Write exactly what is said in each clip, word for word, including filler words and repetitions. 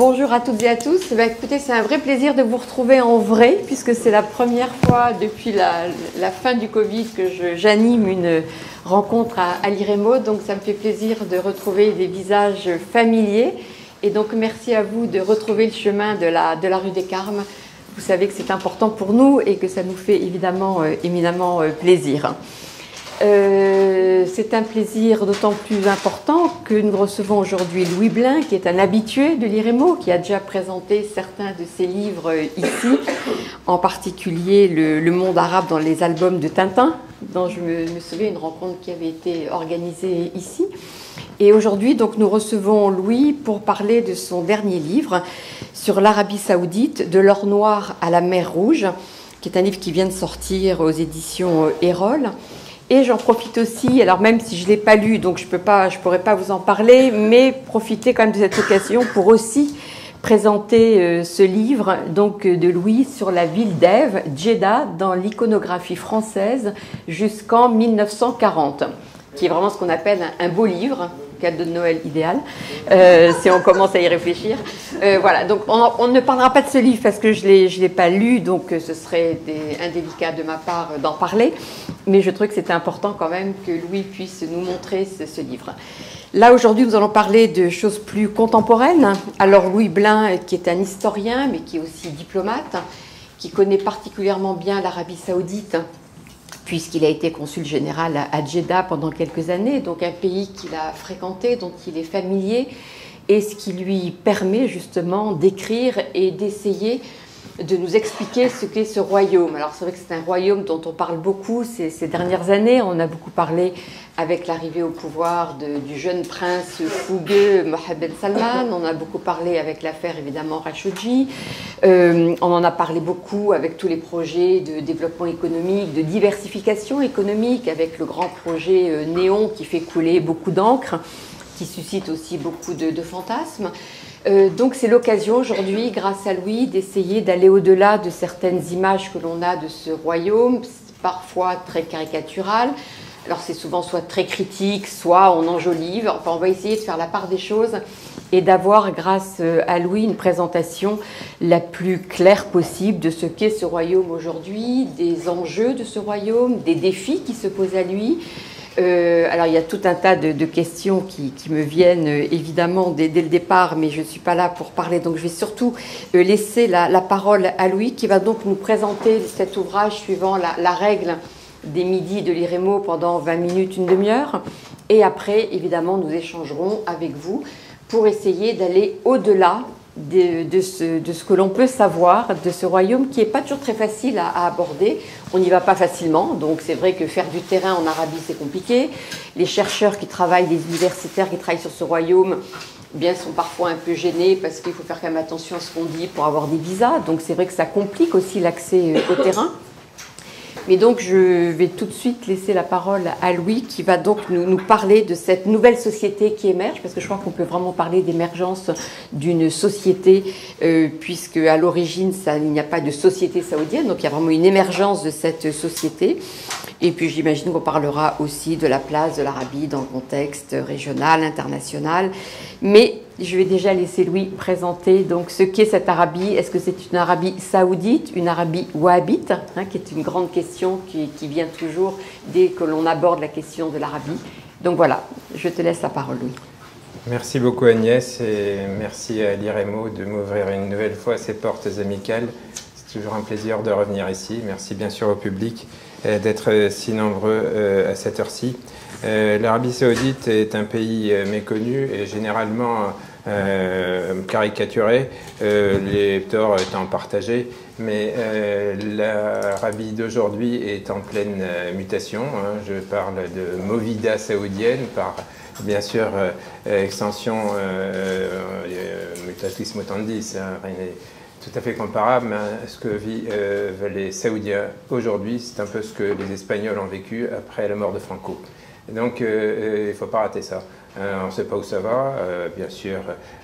Bonjour à toutes et à tous. Bah, écoutez, c'est un vrai plaisir de vous retrouver en vrai, puisque c'est la première fois depuis la, la fin du Covid que j'anime une rencontre à, à l'iReMMO. Donc ça me fait plaisir de retrouver des visages familiers. Et donc merci à vous de retrouver le chemin de la, de la rue des Carmes. Vous savez que c'est important pour nous et que ça nous fait évidemment euh, éminemment euh, plaisir. Euh, c'est un plaisir d'autant plus important que nous recevons aujourd'hui Louis Blin, qui est un habitué de l'iReMMO, qui a déjà présenté certains de ses livres ici, en particulier le, le Monde Arabe dans les albums de Tintin, dont je me, me souviens une rencontre qui avait été organisée ici. Et aujourd'hui, donc, nous recevons Louis pour parler de son dernier livre sur l'Arabie Saoudite, De l'or noir à la mer rouge, qui est un livre qui vient de sortir aux éditions Erol. Et j'en profite aussi, alors même si je ne l'ai pas lu, donc je peux pas, je pourrais pas vous en parler, mais profiter quand même de cette occasion pour aussi présenter euh, ce livre donc, de Louis sur la ville d'Ève, Djeddah, dans l'iconographie française jusqu'en mille neuf cent quarante, qui est vraiment ce qu'on appelle un, un beau livre, cadeau de Noël idéal, euh, si on commence à y réfléchir. Euh, voilà, donc on, on ne parlera pas de ce livre parce que je ne l'ai pas lu, donc ce serait des, indélicat de ma part d'en parler, mais je trouvais que c'était important quand même que Louis puisse nous montrer ce, ce livre. Là, aujourd'hui, nous allons parler de choses plus contemporaines. Alors, Louis Blin, qui est un historien, mais qui est aussi diplomate, qui connaît particulièrement bien l'Arabie Saoudite, puisqu'il a été consul général à Djeddah pendant quelques années, donc un pays qu'il a fréquenté, dont il est familier, et ce qui lui permet justement d'écrire et d'essayer de nous expliquer ce qu'est ce royaume. Alors c'est vrai que c'est un royaume dont on parle beaucoup ces, ces dernières années, on a beaucoup parlé avec l'arrivée au pouvoir de, du jeune prince fougueux Mohamed Ben Salman, on a beaucoup parlé avec l'affaire évidemment Khashoggi, euh, on en a parlé beaucoup avec tous les projets de développement économique, de diversification économique, avec le grand projet euh, Néon qui fait couler beaucoup d'encre, qui suscite aussi beaucoup de, de fantasmes. Euh, donc c'est l'occasion aujourd'hui, grâce à Louis, d'essayer d'aller au-delà de certaines images que l'on a de ce royaume, parfois très caricatural. Alors c'est souvent soit très critique, soit on enjolive. Enfin, on va essayer de faire la part des choses et d'avoir, grâce à Louis, une présentation la plus claire possible de ce qu'est ce royaume aujourd'hui, des enjeux de ce royaume, des défis qui se posent à lui. Euh, alors il y a tout un tas de, de questions qui, qui me viennent euh, évidemment dès, dès le départ, mais je ne suis pas là pour parler, donc je vais surtout euh, laisser la, la parole à Louis, qui va donc nous présenter cet ouvrage suivant la, la règle des midis de l'iReMMO pendant vingt minutes, une demi-heure, et après évidemment nous échangerons avec vous pour essayer d'aller au-delà de, de, ce, de ce que l'on peut savoir de ce royaume qui n'est pas toujours très facile à, à aborder. On n'y va pas facilement, donc c'est vrai que faire du terrain en Arabie, c'est compliqué. Les chercheurs qui travaillent, les universitaires qui travaillent sur ce royaume, eh bien, sont parfois un peu gênés parce qu'il faut faire quand même attention à ce qu'on dit pour avoir des visas. Donc c'est vrai que ça complique aussi l'accès au terrain. Mais donc je vais tout de suite laisser la parole à Louis qui va donc nous, nous parler de cette nouvelle société qui émerge, parce que je crois qu'on peut vraiment parler d'émergence d'une société, euh, puisque à l'origine il n'y a pas de société saoudienne, donc il y a vraiment une émergence de cette société. Et puis j'imagine qu'on parlera aussi de la place de l'Arabie dans le contexte régional, international. Mais je vais déjà laisser Louis présenter donc ce qu'est cette Arabie. Est-ce que c'est une Arabie saoudite, une Arabie wahhabite, hein, qui est une grande question qui, qui vient toujours dès que l'on aborde la question de l'Arabie. Donc voilà, je te laisse la parole, Louis. Merci beaucoup Agnès, et merci à l'iReMMO de m'ouvrir une nouvelle fois ses portes amicales. C'est toujours un plaisir de revenir ici. Merci bien sûr au public d'être si nombreux à cette heure-ci. L'Arabie Saoudite est un pays méconnu et généralement caricaturé, les torts étant partagés, mais l'Arabie d'aujourd'hui est en pleine mutation. Je parle de Movida saoudienne, par bien sûr extension mutatis mutandis, tout à fait comparable, mais ce que vivent euh, les Saoudiens aujourd'hui, c'est un peu ce que les Espagnols ont vécu après la mort de Franco. Et donc euh, il ne faut pas rater ça. Euh, on ne sait pas où ça va. Euh, bien sûr,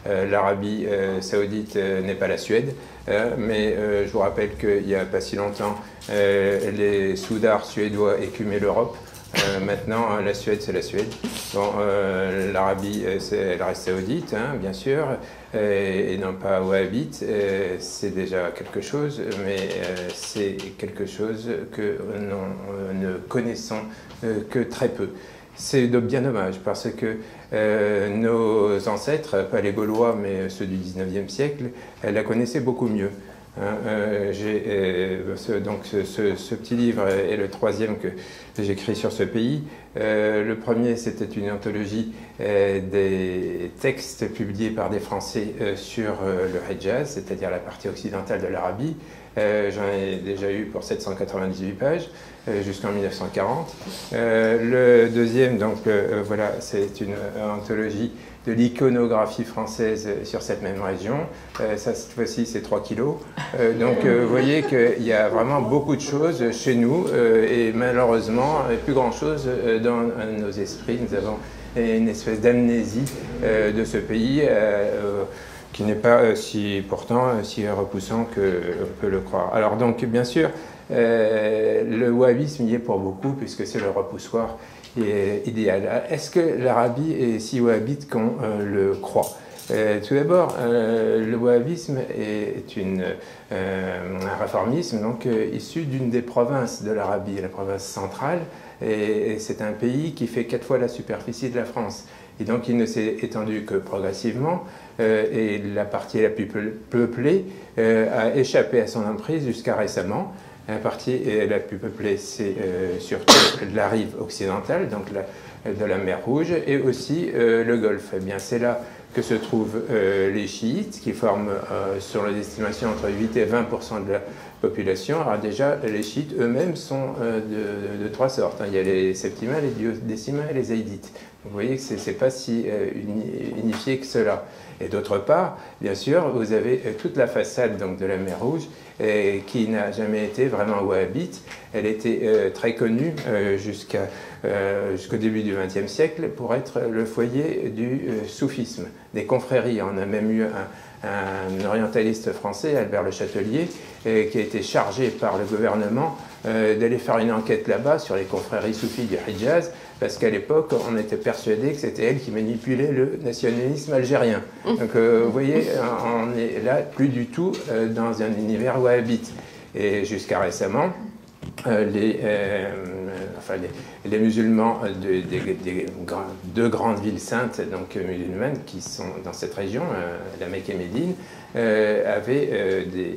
euh, l'Arabie euh, Saoudite euh, n'est pas la Suède, euh, mais euh, je vous rappelle qu'il n'y a pas si longtemps, euh, les soudards suédois écumaient l'Europe. Euh, maintenant, la Suède, c'est la Suède. Bon, euh, l'Arabie, c'est l'Arabie Saoudite, hein, bien sûr, et, et non pas wahhabite. Euh, c'est déjà quelque chose, mais euh, c'est quelque chose que nous ne connaissons euh, que très peu. C'est bien dommage parce que euh, nos ancêtres, pas les Gaulois, mais ceux du dix-neuvième siècle, euh, la connaissaient beaucoup mieux. Hein, euh, euh, ce, donc ce, ce, ce petit livre est le troisième que j'écris sur ce pays. Euh, le premier, c'était une anthologie euh, des textes publiés par des Français euh, sur euh, le Hijaz, c'est-à-dire la partie occidentale de l'Arabie. Euh, J'en ai déjà eu pour sept cent quatre-vingt-dix-huit pages euh, jusqu'en mille neuf cent quarante. Euh, le deuxième, donc euh, voilà, c'est une anthologie de l'iconographie française sur cette même région. Euh, ça, cette fois-ci, c'est trois kilos. Euh, donc, euh, vous voyez qu'il y a vraiment beaucoup de choses chez nous euh, et malheureusement, plus grand-chose dans nos esprits. Nous avons une espèce d'amnésie euh, de ce pays euh, qui n'est pas si, pourtant si repoussant qu'on peut le croire. Alors, donc, bien sûr, euh, le wahhabisme y est pour beaucoup puisque c'est le repoussoir idéal. Est-ce que l'Arabie est si wahhabite qu'on euh, le croit? euh, Tout d'abord, euh, le wahhabisme est une, euh, un réformisme donc, euh, issu d'une des provinces de l'Arabie, la province centrale, et, et c'est un pays qui fait quatre fois la superficie de la France. Et donc il ne s'est étendu que progressivement, euh, et la partie la plus peuplée euh, a échappé à son emprise jusqu'à récemment. La partie la plus peuplée, c'est euh, surtout la rive occidentale, donc la, de la mer Rouge, et aussi euh, le Golfe. Eh bien, c'est là que se trouvent euh, les chiites, qui forment, euh, sur les estimations, entre huit et vingt pour cent de la population. Alors déjà, les chiites eux-mêmes sont euh, de, de trois sortes. Hein. Il y a les septimales, les duodécimains et les zaïdites. Vous voyez que ce n'est pas si euh, unifié que cela. Et d'autre part, bien sûr, vous avez toute la façade donc, de la mer Rouge et qui n'a jamais été vraiment wahhabite. Elle était euh, très connue euh, jusqu'à, euh, jusqu'au début du vingtième siècle pour être le foyer du euh, soufisme, des confréries. On a même eu un, un orientaliste français, Albert Le Châtelier, euh, qui a été chargé par le gouvernement euh, d'aller faire une enquête là-bas sur les confréries soufis du Hijaz, parce qu'à l'époque, on était persuadé que c'était elle qui manipulait le nationalisme algérien. Donc, euh, vous voyez, on est là plus du tout euh, dans un univers wahhabite. Et jusqu'à récemment, euh, les, euh, enfin, les, les musulmans de, de, de, de grandes villes saintes, donc musulmanes, qui sont dans cette région, euh, la Mecque et Médine, Euh, avaient euh, des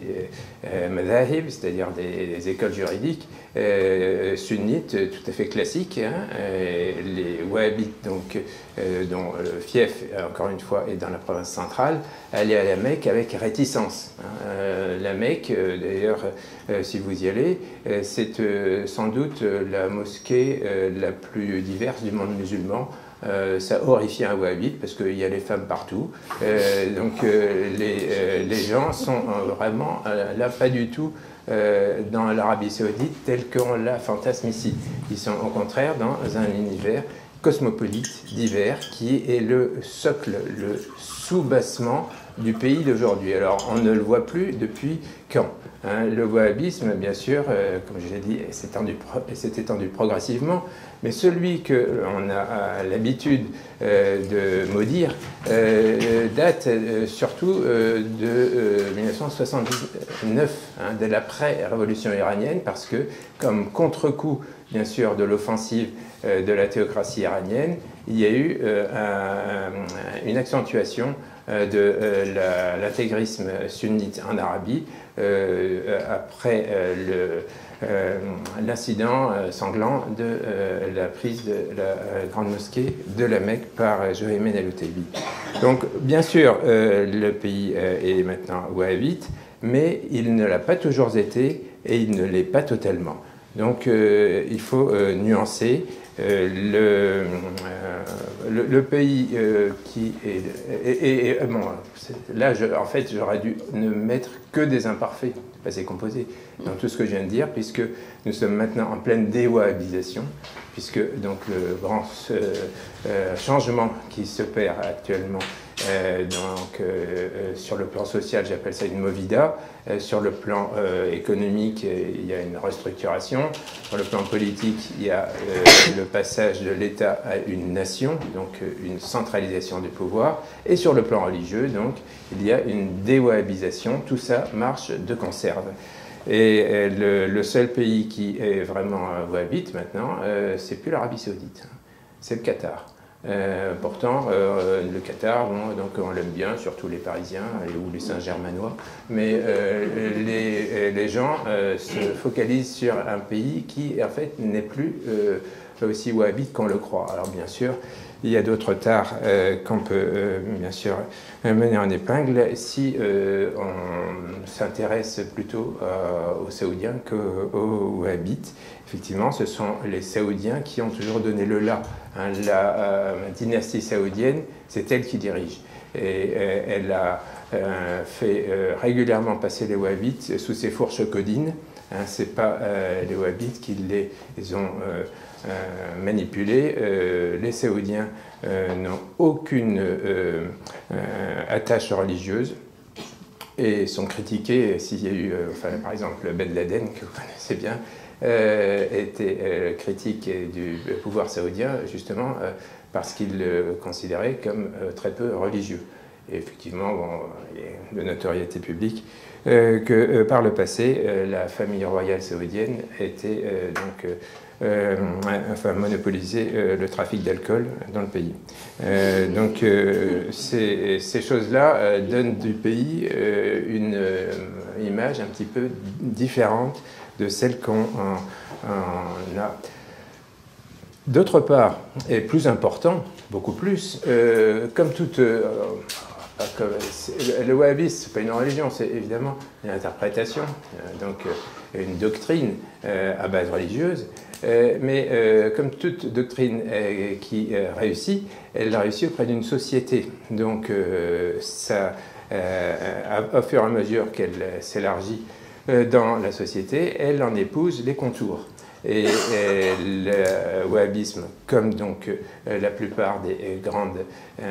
euh, madhahib, c'est-à-dire des, des écoles juridiques euh, sunnites tout à fait classiques. Hein, les wahhabites, donc, euh, dont le fief, encore une fois, est dans la province centrale, allaient à la Mecque avec réticence. Hein. Euh, la Mecque, euh, d'ailleurs, euh, si vous y allez, euh, c'est euh, sans doute la mosquée euh, la plus diverse du monde musulman. Euh, ça horrifie un wahhabite parce qu'il y a les femmes partout. Euh, donc euh, les, euh, les gens sont vraiment euh, là pas du tout euh, dans l'Arabie Saoudite telle qu'on la fantasme ici. Ils sont au contraire dans un univers cosmopolite, divers, qui est le socle, le soubassement du pays d'aujourd'hui. Alors on ne le voit plus depuis quand? Hein, le wahhabisme, bien sûr, euh, comme je l'ai dit, s'est étendu, pro étendu progressivement, mais celui qu'on a l'habitude euh, de maudire euh, date euh, surtout euh, de euh, mille neuf cent soixante-dix-neuf, hein, de l'après-révolution iranienne, parce que, comme contre-coup, bien sûr, de l'offensive euh, de la théocratie iranienne, il y a eu euh, un, une accentuation euh, de euh, l'intégrisme sunnite en Arabie euh, après euh, l'incident euh, sanglant de euh, la prise de la euh, grande mosquée de la Mecque par euh, Mohamed Ben Salman. Donc, bien sûr, euh, le pays euh, est maintenant wahhabite, mais il ne l'a pas toujours été et il ne l'est pas totalement. Donc, euh, il faut euh, nuancer. Euh, le, euh, le, le pays euh, qui est... Et, et, bon, là, je, en fait, j'aurais dû ne mettre que des imparfaits, passé composé, dans tout ce que je viens de dire, puisque nous sommes maintenant en pleine déwahhabisation, puisque donc, le grand euh, euh, changement qui s'opère actuellement euh, donc, euh, sur le plan social, j'appelle ça une Movida, euh, sur le plan euh, économique, il y a une restructuration, sur le plan politique, il y a euh, le passage de l'État à une nation, donc une centralisation du pouvoir, et sur le plan religieux, donc, il y a une déwahhabisation, tout ça marche de conserve. Et le, le seul pays qui est vraiment wahhabite maintenant, euh, c'est plus l'Arabie Saoudite, c'est le Qatar. Euh, pourtant, euh, le Qatar, bon, donc on l'aime bien, surtout les Parisiens et, ou les Saint-Germanois, mais euh, les, les gens euh, se focalisent sur un pays qui, en fait, n'est plus euh, aussi wahhabite qu'on le croit. Alors bien sûr, il y a d'autres tares euh, qu'on peut euh, bien sûr mener en épingle si euh, on s'intéresse plutôt euh, aux Saoudiens qu'aux Wahhabites. Effectivement, ce sont les Saoudiens qui ont toujours donné le là. Hein, la euh, dynastie saoudienne, c'est elle qui dirige. Et euh, elle a euh, fait euh, régulièrement passer les Wahhabites sous ses fourches codines. Hein, ce n'est pas euh, les Wahhabites qui les ils ont... Euh, Euh, manipulés. Euh, les Saoudiens euh, n'ont aucune euh, euh, attache religieuse et sont critiqués. S'il y a eu, euh, enfin, par exemple, Ben Laden, que vous connaissez bien, euh, était euh, critique du pouvoir saoudien justement euh, parce qu'il le considérait comme euh, très peu religieux. Et effectivement, bon, il est de notoriété publique euh, que euh, par le passé, euh, la famille royale saoudienne était euh, donc euh, Euh, enfin, monopoliser euh, le trafic d'alcool dans le pays. Euh, donc euh, ces, ces choses-là euh, donnent du pays euh, une euh, image un petit peu différente de celle qu'on a. D'autre part, et plus important, beaucoup plus, euh, comme toute... Euh, le wahhabisme, ce n'est pas une religion, c'est évidemment une interprétation, donc une doctrine à base religieuse, mais comme toute doctrine qui réussit, elle réussit auprès d'une société. Donc, ça, au fur et à mesure qu'elle s'élargit dans la société, elle en épouse les contours. Et, et le wahhabisme, comme donc la plupart des grandes euh,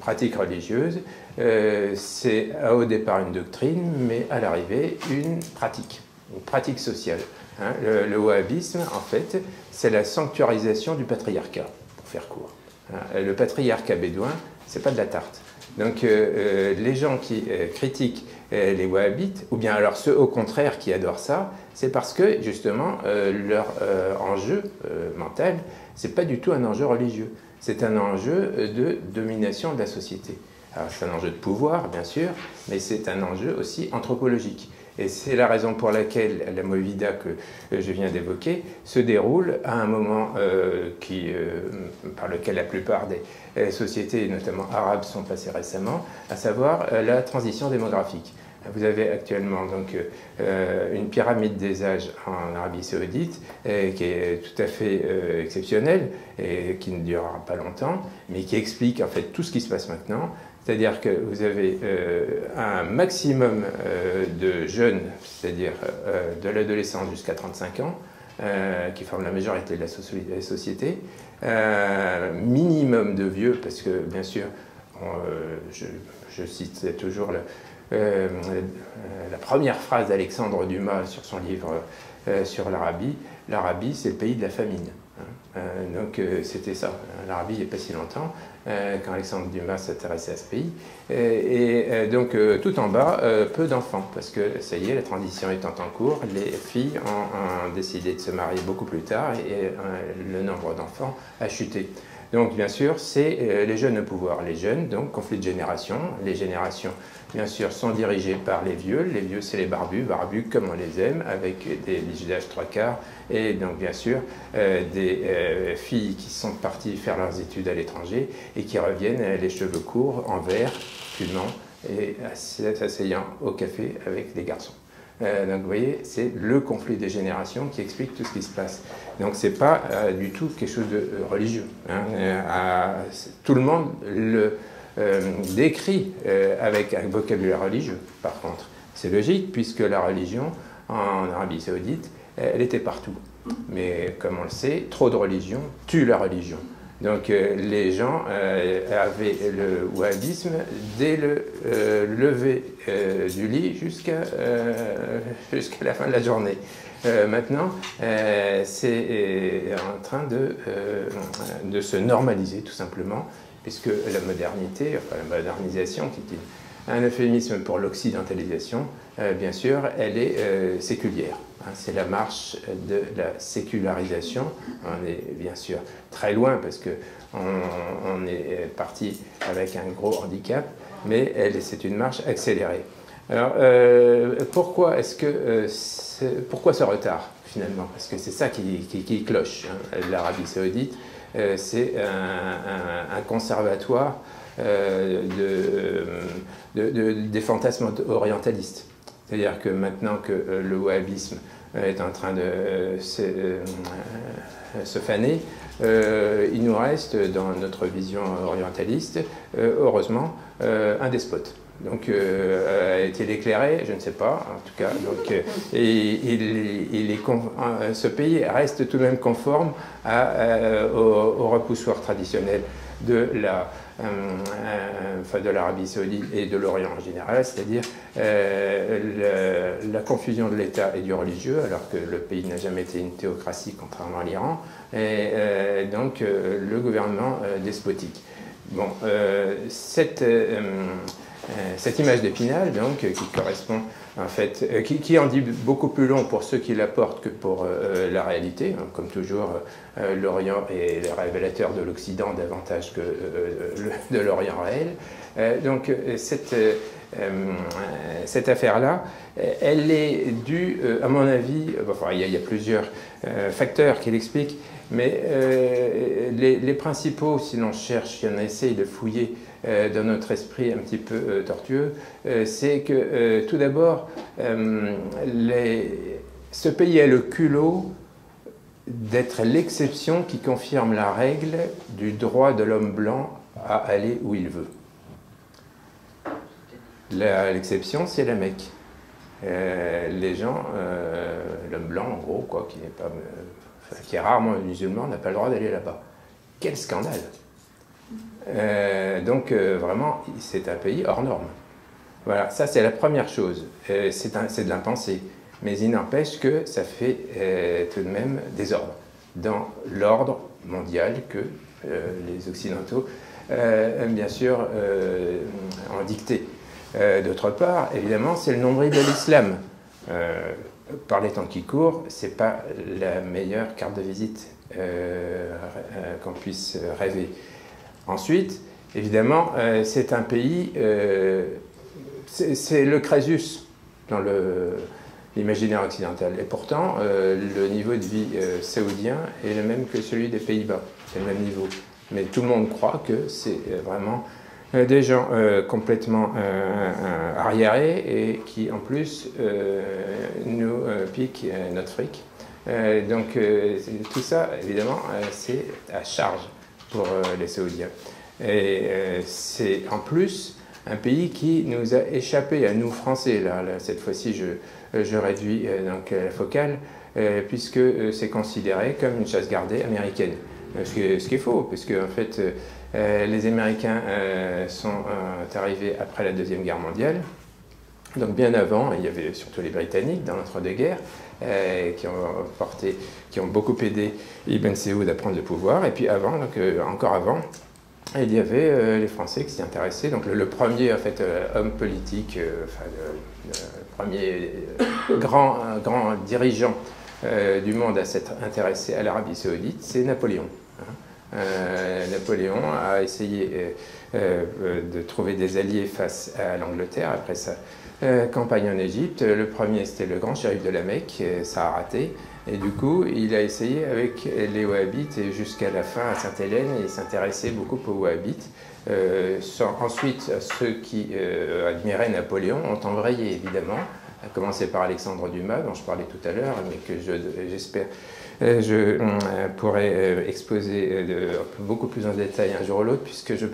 pratiques religieuses, euh, c'est au départ une doctrine, mais à l'arrivée une pratique, une pratique sociale. Hein, le, le wahhabisme, en fait, c'est la sanctuarisation du patriarcat, pour faire court. Hein, le patriarcat bédouin, c'est pas de la tarte. Donc euh, les gens qui euh, critiquent euh, les wahhabites, ou bien alors ceux au contraire qui adorent ça, c'est parce que justement euh, leur euh, enjeu euh, mental, c'est pas du tout un enjeu religieux, c'est un enjeu de domination de la société. Alors c'est un enjeu de pouvoir bien sûr, mais c'est un enjeu aussi anthropologique. Et c'est la raison pour laquelle la Movida que je viens d'évoquer se déroule à un moment euh, qui, euh, par lequel la plupart des sociétés, notamment arabes, sont passées récemment, à savoir euh, la transition démographique. Vous avez actuellement donc, euh, une pyramide des âges en Arabie Saoudite euh, qui est tout à fait euh, exceptionnelle et qui ne durera pas longtemps, mais qui explique en fait tout ce qui se passe maintenant. C'est-à-dire que vous avez euh, un maximum euh, de jeunes, c'est-à-dire euh, de l'adolescence jusqu'à trente-cinq ans, euh, qui forment la majorité de la, so de la société, euh, minimum de vieux, parce que bien sûr, on, euh, je, je cite toujours le, euh, la première phrase d'Alexandre Dumas sur son livre euh, sur l'Arabie, « L'Arabie, c'est le pays de la famine ». Euh, donc euh, c'était ça, l'Arabie il n'y a pas si longtemps, euh, quand Alexandre Dumas s'intéressait à ce pays, et, et euh, donc euh, tout en bas, euh, peu d'enfants, parce que ça y est, la transition étant en cours, les filles ont, ont décidé de se marier beaucoup plus tard, et, et euh, le nombre d'enfants a chuté. Donc bien sûr, c'est euh, les jeunes au pouvoir, les jeunes, donc conflit de génération, les générations bien sûr sont dirigées par les vieux, les vieux c'est les barbus, barbus comme on les aime, avec des visages trois quarts, et donc bien sûr euh, des euh, filles qui sont parties faire leurs études à l'étranger et qui reviennent euh, les cheveux courts, en vert, fumant et s'asseyant au café avec des garçons. Euh, donc vous voyez, c'est le conflit des générations qui explique tout ce qui se passe. Donc c'est pas euh, du tout quelque chose de euh, religieux. Hein. Euh, à, tout le monde le euh, décrit euh, avec un vocabulaire religieux, par contre. C'est logique, puisque la religion, en Arabie Saoudite, elle était partout. Mais comme on le sait, trop de religion tue la religion. Donc euh, les gens euh, avaient le wahhabisme dès le euh, lever euh, du lit jusqu'à euh, jusqu'à la fin de la journée. Euh, maintenant, euh, c'est euh, en train de, euh, de se normaliser tout simplement, puisque la modernité, enfin la modernisation, qui est un euphémisme pour l'occidentalisation, euh, bien sûr, elle est euh, séculière. C'est la marche de la sécularisation. On est bien sûr très loin parce qu'on on est parti avec un gros handicap, mais c'est une marche accélérée. Alors, euh, pourquoi, est-ce que, euh, est, pourquoi ce retard, finalement? Parce que c'est ça qui, qui, qui cloche, hein. L'Arabie Saoudite, euh, c'est un, un, un conservatoire euh, de, de, de, des fantasmes orientalistes. C'est-à-dire que maintenant que le wahhabisme est en train de euh, se, euh, se faner, euh, il nous reste, dans notre vision orientaliste, euh, heureusement, euh, un despote. Donc, euh, est-il éclairé? Je ne sais pas, en tout cas. Donc, euh, et, il, il est euh, ce pays reste tout de même conforme à, euh, au, au repoussoir traditionnel de la... Euh, enfin de l'Arabie Saoudite et de l'Orient en général, c'est-à-dire euh, la confusion de l'État et du religieux, alors que le pays n'a jamais été une théocratie, contrairement à l'Iran, et euh, donc euh, le gouvernement euh, despotique. Bon, euh, cette, euh, euh, cette image d'épinal, donc, euh, qui correspond en fait, euh, qui, qui en dit beaucoup plus long pour ceux qui la portent que pour euh, la réalité, hein, comme toujours. Euh, l'Orient est le révélateur de l'Occident davantage que euh, le, de l'Orient réel. Euh, donc cette, euh, cette affaire-là, elle est due, euh, à mon avis, enfin, il y a, il y a plusieurs euh, facteurs qui l'expliquent, mais euh, les, les principaux, si l'on cherche, si on essaye de fouiller euh, dans notre esprit un petit peu euh, tortueux, euh, c'est que euh, tout d'abord, euh, ce pays a le culot d'être l'exception qui confirme la règle du droit de l'homme blanc à aller où il veut. L'exception, c'est la Mecque. Euh, les gens, euh, l'homme blanc en gros, quoi, qui n'est pas, euh, qui est rarement musulman, n'a pas le droit d'aller là-bas. Quel scandale! euh, Donc euh, vraiment, c'est un pays hors norme. Voilà, ça c'est la première chose. Euh, c'est de l'impensé. Mais il n'empêche que ça fait euh, tout de même désordre dans l'ordre mondial que euh, les Occidentaux, euh, bien sûr, euh, ont dicté. Euh, D'autre part, évidemment, c'est le nombril de l'islam. Euh, par les temps qui courent, ce n'est pas la meilleure carte de visite euh, euh, qu'on puisse rêver. Ensuite, évidemment, euh, c'est un pays... Euh, c'est le Crésus dans le... l'imaginaire occidental. Et pourtant, euh, le niveau de vie euh, saoudien est le même que celui des Pays-Bas. C'est le même niveau. Mais tout le monde croit que c'est vraiment euh, des gens euh, complètement euh, euh, arriérés et qui, en plus, euh, nous euh, piquent euh, notre fric. Euh, donc, euh, tout ça, évidemment, euh, c'est à charge pour euh, les Saoudiens. Et euh, c'est, en plus, un pays qui nous a échappé, à nous, Français. Là, là, cette fois-ci, je... je réduis euh, donc, la focale, euh, puisque euh, c'est considéré comme une chasse gardée américaine. Euh, ce, que, ce qui est faux, puisque en fait, euh, les Américains euh, sont euh, arrivés après la Deuxième Guerre mondiale. Donc bien avant, il y avait surtout les Britanniques dans l'entre-deux-guerres, euh, qui, ont porté, qui ont beaucoup aidé Ibn Saoud à prendre le pouvoir. Et puis avant, donc, euh, encore avant, il y avait euh, les Français qui s'y intéressaient. Donc le, le premier en fait, euh, homme politique, euh, enfin, euh, euh, premier grand, grand dirigeant euh, du monde à s'être intéressé à l'Arabie Saoudite, c'est Napoléon. Hein. Euh, Napoléon a essayé euh, euh, de trouver des alliés face à l'Angleterre après sa euh, campagne en Égypte. Le premier, c'était le grand shérif de la Mecque, ça a raté. Et du coup, il a essayé avec les Wahhabites et jusqu'à la fin à Sainte-Hélène, il s'intéressait beaucoup aux Wahhabites. Euh, sans, ensuite, ceux qui euh, admiraient Napoléon ont embrayé, évidemment, à commencer par Alexandre Dumas, dont je parlais tout à l'heure, mais que je, j'espère je euh, pourrai euh, exposer euh, beaucoup plus en détail un jour ou l'autre, puisque je,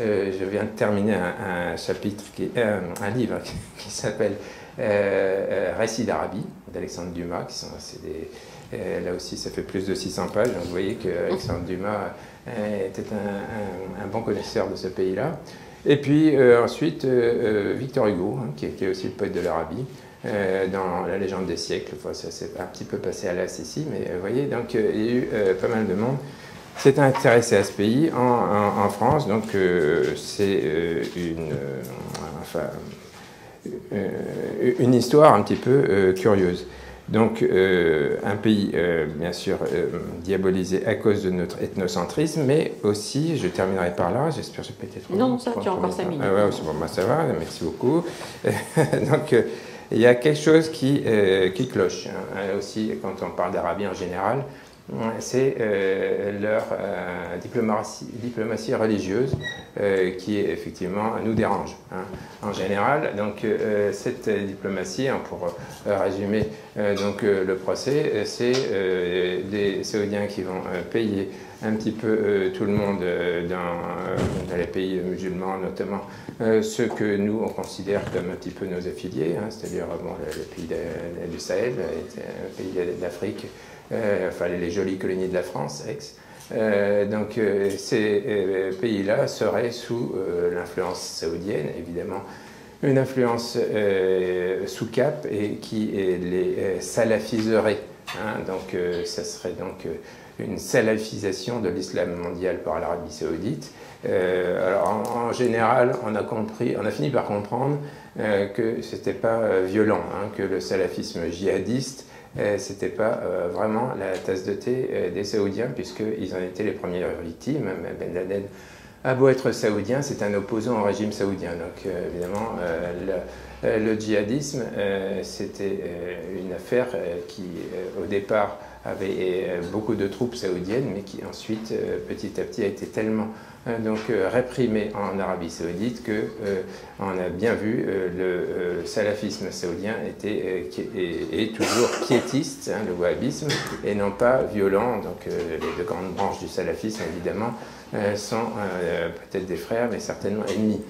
euh, je viens de terminer un, un chapitre, qui, euh, un livre qui, qui s'appelle euh, « Récits d'Arabie » d'Alexandre Dumas, qui sont, c'est des, euh, là aussi ça fait plus de six cents pages, donc vous voyez qu'Alexandre Dumas euh, était un, un, un bon connaisseur de ce pays-là. Et puis euh, ensuite euh, Victor Hugo, hein, qui, qui est aussi le poète de l'Arabie, Euh, dans la légende des siècles, enfin, ça s'est un petit peu passé à l'as ici, mais vous euh, voyez, donc euh, il y a eu euh, pas mal de monde qui s'est intéressé à ce pays en, en, en France, donc euh, c'est euh, une, euh, enfin, euh, une histoire un petit peu euh, curieuse. Donc euh, un pays euh, bien sûr euh, diabolisé à cause de notre ethnocentrisme, mais aussi, je terminerai par là, j'espère que je n'ai pas été trop... Non, long, ça, tu as encore cinq minutes. Ah, ouais, bon, bah, ça va, merci beaucoup. Donc... Euh, il y a quelque chose qui, euh, qui cloche, hein, aussi quand on parle d'Arabie en général, c'est euh, leur euh, diplomatie, diplomatie religieuse euh, qui effectivement nous dérange, hein, en général. Donc euh, cette diplomatie, hein, pour euh, résumer euh, donc, euh, le procès, c'est euh, des Saoudiens qui vont euh, payer un petit peu euh, tout le monde euh, dans, euh, dans les pays musulmans, notamment euh, ceux que nous on considère comme un petit peu nos affiliés, hein, c'est-à-dire bon, le, le pays de, de, du Sahel, le pays d'Afrique, Euh, enfin les jolies colonies de la France, ex. Euh, donc euh, ces euh, pays-là seraient sous euh, l'influence saoudienne, évidemment, une influence euh, sous cap et qui et les euh, salafiserait. Hein, donc euh, ça serait donc euh, une salafisation de l'islam mondial par l'Arabie saoudite. Euh, alors en, en général, on a compris, on a fini par comprendre euh, que c'était pas euh, violent, hein, que le salafisme djihadiste, Euh, c'était pas euh, vraiment la tasse de thé euh, des Saoudiens, puisqu'ils en étaient les premières victimes. Ben Laden a beau être saoudien, c'est un opposant au régime saoudien. Donc euh, évidemment, euh, le, le djihadisme, euh, c'était euh, une affaire euh, qui, euh, au départ, avait euh, beaucoup de troupes saoudiennes, mais qui ensuite, euh, petit à petit, a été tellement euh, donc, euh, réprimée en Arabie saoudite que euh, on a bien vu euh, le euh, salafisme saoudien était, euh, est, est toujours piétiste, hein, le wahhabisme, et non pas violent. Donc euh, les deux grandes branches du salafisme, évidemment, euh, sont euh, peut-être des frères, mais certainement ennemis.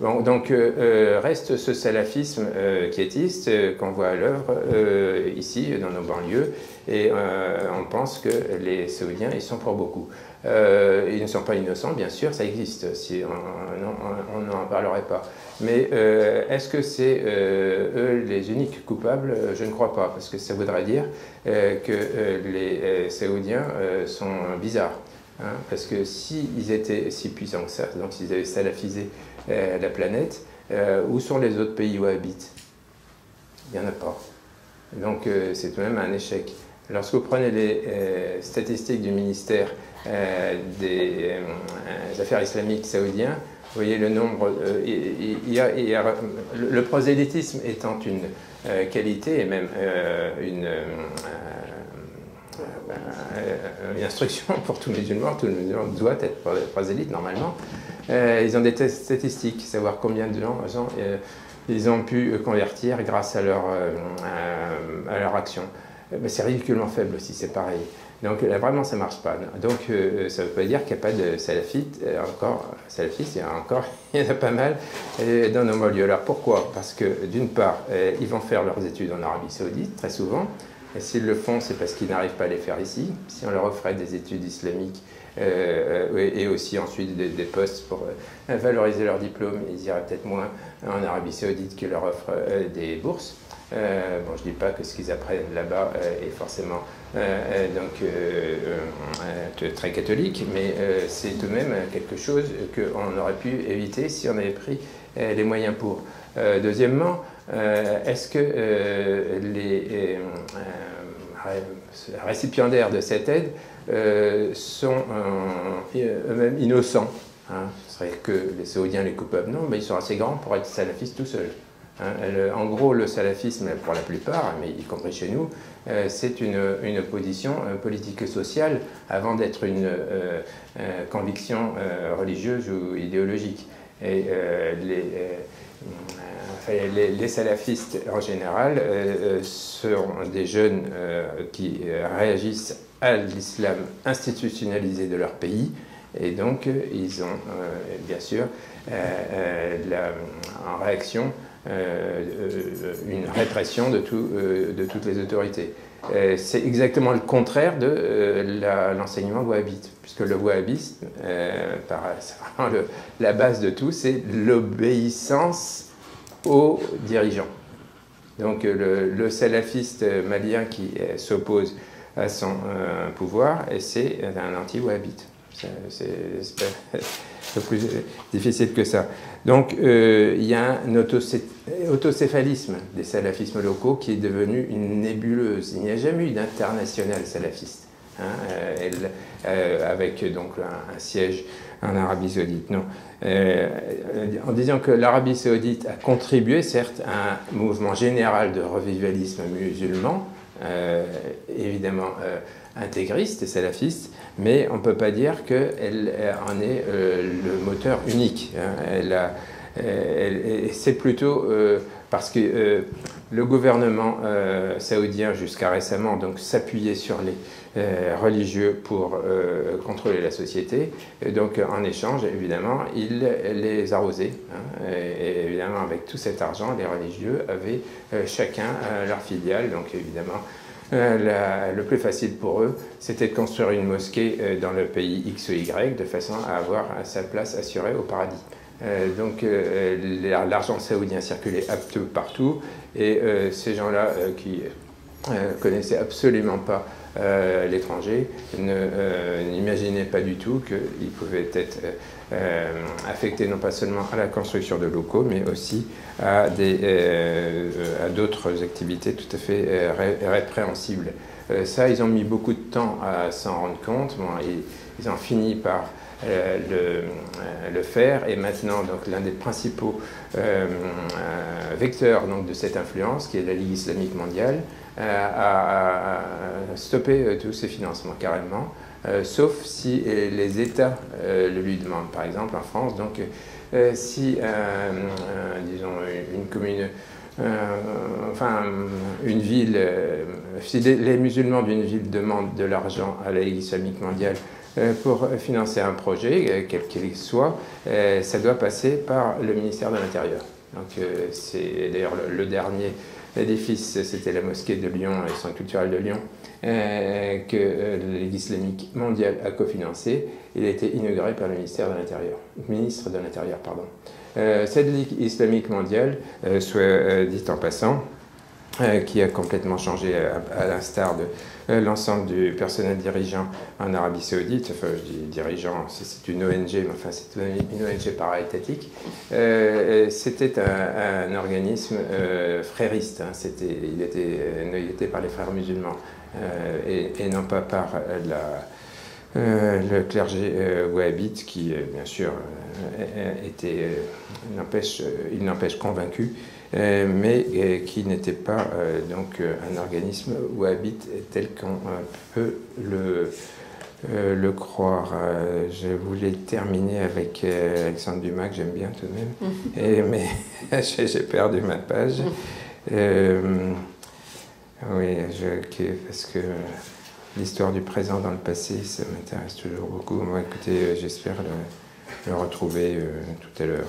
Bon, donc euh, reste ce salafisme euh, quiétiste euh, qu'on voit à l'œuvre euh, ici, dans nos banlieues, et euh, on pense que les Saoudiens, ils sont pour beaucoup. Euh, ils ne sont pas innocents, bien sûr, ça existe, si on n'en parlerait pas. Mais euh, est-ce que c'est euh, eux les uniques coupables? Je ne crois pas, parce que ça voudrait dire euh, que euh, les Saoudiens euh, sont bizarres. Hein, parce que s'ils étaient si puissants que ça, donc s'ils avaient salafisé euh, la planète, euh, où sont les autres pays wahhabites? Il n'y en a pas. Donc euh, c'est tout de même un échec. Lorsque vous prenez les euh, statistiques du ministère euh, des euh, affaires islamiques saoudiens, vous voyez le nombre, euh, il y a, il y a, le prosélytisme étant une euh, qualité et même euh, une... Euh, une instruction pour tout musulman, tout musulman doit être prosélyte normalement. Euh, ils ont des tests statistiques, savoir combien de gens euh, ils ont pu convertir grâce à leur, euh, à leur action. Mais c'est ridiculement faible aussi, c'est pareil. Donc là, vraiment, ça ne marche pas. Donc euh, ça ne veut pas dire qu'il n'y a pas de salafistes, encore salafistes, il y en a encore, il y en a pas mal euh, dans nos banlieues. Alors pourquoi? Parce que d'une part, euh, ils vont faire leurs études en Arabie Saoudite, très souvent. Et s'ils le font, c'est parce qu'ils n'arrivent pas à les faire ici. Si on leur offrait des études islamiques euh, et aussi ensuite des, des postes pour euh, valoriser leur diplôme, ils iraient peut-être moins en Arabie Saoudite que leur offre euh, des bourses. Euh, bon, je ne dis pas que ce qu'ils apprennent là-bas euh, est forcément euh, donc, euh, euh, très catholique, mais euh, c'est tout de même quelque chose qu'on aurait pu éviter si on avait pris euh, les moyens pour. Euh, deuxièmement, Euh, est-ce que euh, les euh, récipiendaires de cette aide euh, sont euh, eux-mêmes innocents, hein? Ce serait que les Saoudiens, les coupables, non, mais ils sont assez grands pour être salafistes tout seuls. Hein? Le, en gros, le salafisme, pour la plupart, mais y compris chez nous, euh, c'est une, une position euh, politique et sociale avant d'être une euh, euh, conviction euh, religieuse ou idéologique. Et euh, les... Euh, Les, les salafistes en général euh, sont des jeunes euh, qui réagissent à l'islam institutionnalisé de leur pays, et donc ils ont euh, bien sûr euh, la, en réaction euh, une répression de, tout, euh, de toutes les autorités. C'est exactement le contraire de euh, l'enseignement wahhabite, puisque le wahhabisme, euh, par, c'est vraiment le, la base de tout, c'est l'obéissance aux dirigeants. Donc le, le salafiste malien qui euh, s'oppose à son euh, pouvoir, c'est un anti-wahhabite. C'est pas, pas plus difficile que ça. Donc euh, il y a un autocéphalisme des salafismes locaux qui est devenu une nébuleuse. Il n'y a jamais eu d'international salafiste, hein, euh, elle, euh, avec donc un, un siège en Arabie Saoudite. Non. Euh, en disant que l'Arabie Saoudite a contribué, certes, à un mouvement général de revivalisme musulman, euh, évidemment euh, intégriste et salafiste, mais on ne peut pas dire qu'elle en est euh, le moteur unique. Hein. C'est plutôt euh, parce que euh, le gouvernement euh, saoudien, jusqu'à récemment, donc s'appuyait sur les euh, religieux pour euh, contrôler la société. Et donc, en échange, évidemment, il les arrosait. Hein. Et, et évidemment, avec tout cet argent, les religieux avaient euh, chacun euh, leur filiale. Donc, évidemment, Euh, la, le plus facile pour eux, c'était de construire une mosquée euh, dans le pays X ou Y, de façon à avoir à sa place assurée au paradis. Euh, donc euh, l'argent saoudien circulait un peu partout, et euh, ces gens-là euh, qui ne euh, connaissaient absolument pas euh, l'étranger n'imaginaient euh, pas du tout qu'ils pouvaient être euh, affectés non pas seulement à la construction de locaux, mais aussi à des, euh, à d'autres activités tout à fait euh, ré répréhensibles. Euh, ça, ils ont mis beaucoup de temps à s'en rendre compte. Bon, ils, ils ont fini par euh, le, euh, le faire, et maintenant, donc, l'un des principaux euh, euh, vecteurs donc, de cette influence, qui est la Ligue Islamique Mondiale, euh, a, a stoppé euh, tous ces financements carrément, euh, sauf si euh, les États euh, le lui demandent. Par exemple, en France, donc, Euh, si, euh, euh, disons, une commune, euh, enfin, une ville, euh, si les, les musulmans d'une ville demandent de l'argent à la Ligue islamique mondiale euh, pour financer un projet, euh, quel qu'il soit, euh, ça doit passer par le ministère de l'Intérieur. Donc, euh, c'est d'ailleurs le, le dernier édifice, c'était la mosquée de Lyon et le centre culturel de Lyon, euh, que euh, la Ligue islamique mondiale a cofinancé. Il a été inauguré par le ministère de l'Intérieur, ministre de l'Intérieur, pardon. Euh, cette Ligue islamique mondiale, euh, soit euh, dite en passant, euh, qui a complètement changé à, à l'instar de euh, l'ensemble du personnel dirigeant en Arabie Saoudite, enfin je dis dirigeant, c'est une O N G, mais enfin c'est une O N G para-étatique, euh, c'était un, un organisme euh, frériste, hein, c'était, il était noyauté par les frères musulmans euh, et, et non pas par la... Euh, le clergé euh, wahhabite qui, euh, bien sûr, euh, était, euh, n'empêche, euh, il n'empêche convaincu, euh, mais euh, qui n'était pas euh, donc, euh, un organisme wahhabite tel qu'on euh, peut le, euh, le croire. Euh, je voulais terminer avec euh, Alexandre Dumas, que j'aime bien tout de même, et, mais j'ai perdu ma page. Euh, oui, je, okay, parce que... l'histoire du présent dans le passé, ça m'intéresse toujours beaucoup. Moi, écoutez, euh, j'espère le, le retrouver euh, tout à l'heure.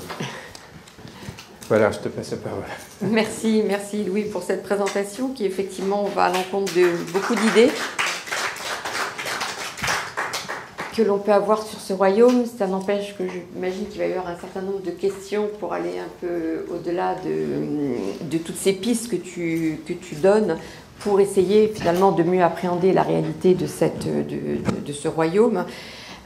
Voilà, je te passe la parole. Merci, merci Louis pour cette présentation qui, effectivement, va à l'encontre de beaucoup d'idées que l'on peut avoir sur ce royaume. Ça n'empêche que j'imagine qu'il va y avoir un certain nombre de questions pour aller un peu au-delà de, de toutes ces pistes que tu, que tu donnes, pour essayer finalement de mieux appréhender la réalité de, cette, de, de, de ce royaume,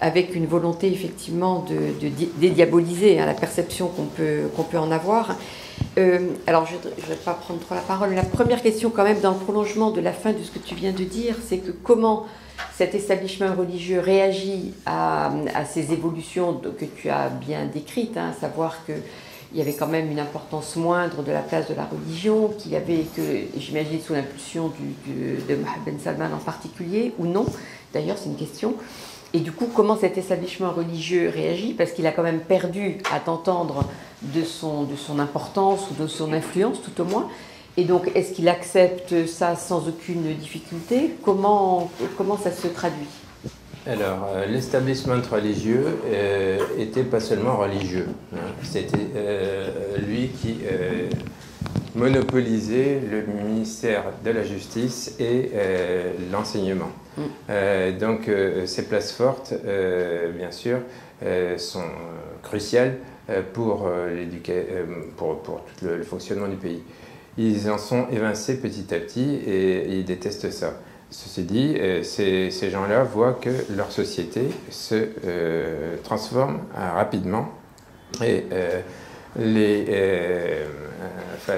avec une volonté effectivement de, de dédiaboliser hein, la perception qu'on peut, qu'on peut en avoir. Euh, alors je ne vais pas prendre trop la parole. La première question quand même, dans le prolongement de la fin de ce que tu viens de dire, c'est que comment cet établissement religieux réagit à, à ces évolutions que tu as bien décrites, hein, à savoir que il y avait quand même une importance moindre de la place de la religion, qu'il y avait, que j'imagine sous l'impulsion de Mohamed Ben Salman en particulier, ou non, d'ailleurs c'est une question. Et du coup, comment cet établissement religieux réagit, parce qu'il a quand même perdu, à t'entendre, de son, de son importance ou de son influence, tout au moins. Et donc, est-ce qu'il accepte ça sans aucune difficulté? Comment, comment ça se traduit? Alors, euh, l'établissement religieux euh, était pas seulement religieux. Hein. C'était euh, lui qui euh, monopolisait le ministère de la Justice et euh, l'enseignement. Mm. Euh, donc, euh, ces places fortes, euh, bien sûr, euh, sont cruciales euh, pour, euh, l'éducation, euh, pour, pour tout le, le fonctionnement du pays. Ils en sont évincés petit à petit et, et ils détestent ça. Ceci dit, euh, ces, ces gens-là voient que leur société se euh, transforme euh, rapidement et euh, les, euh, enfin,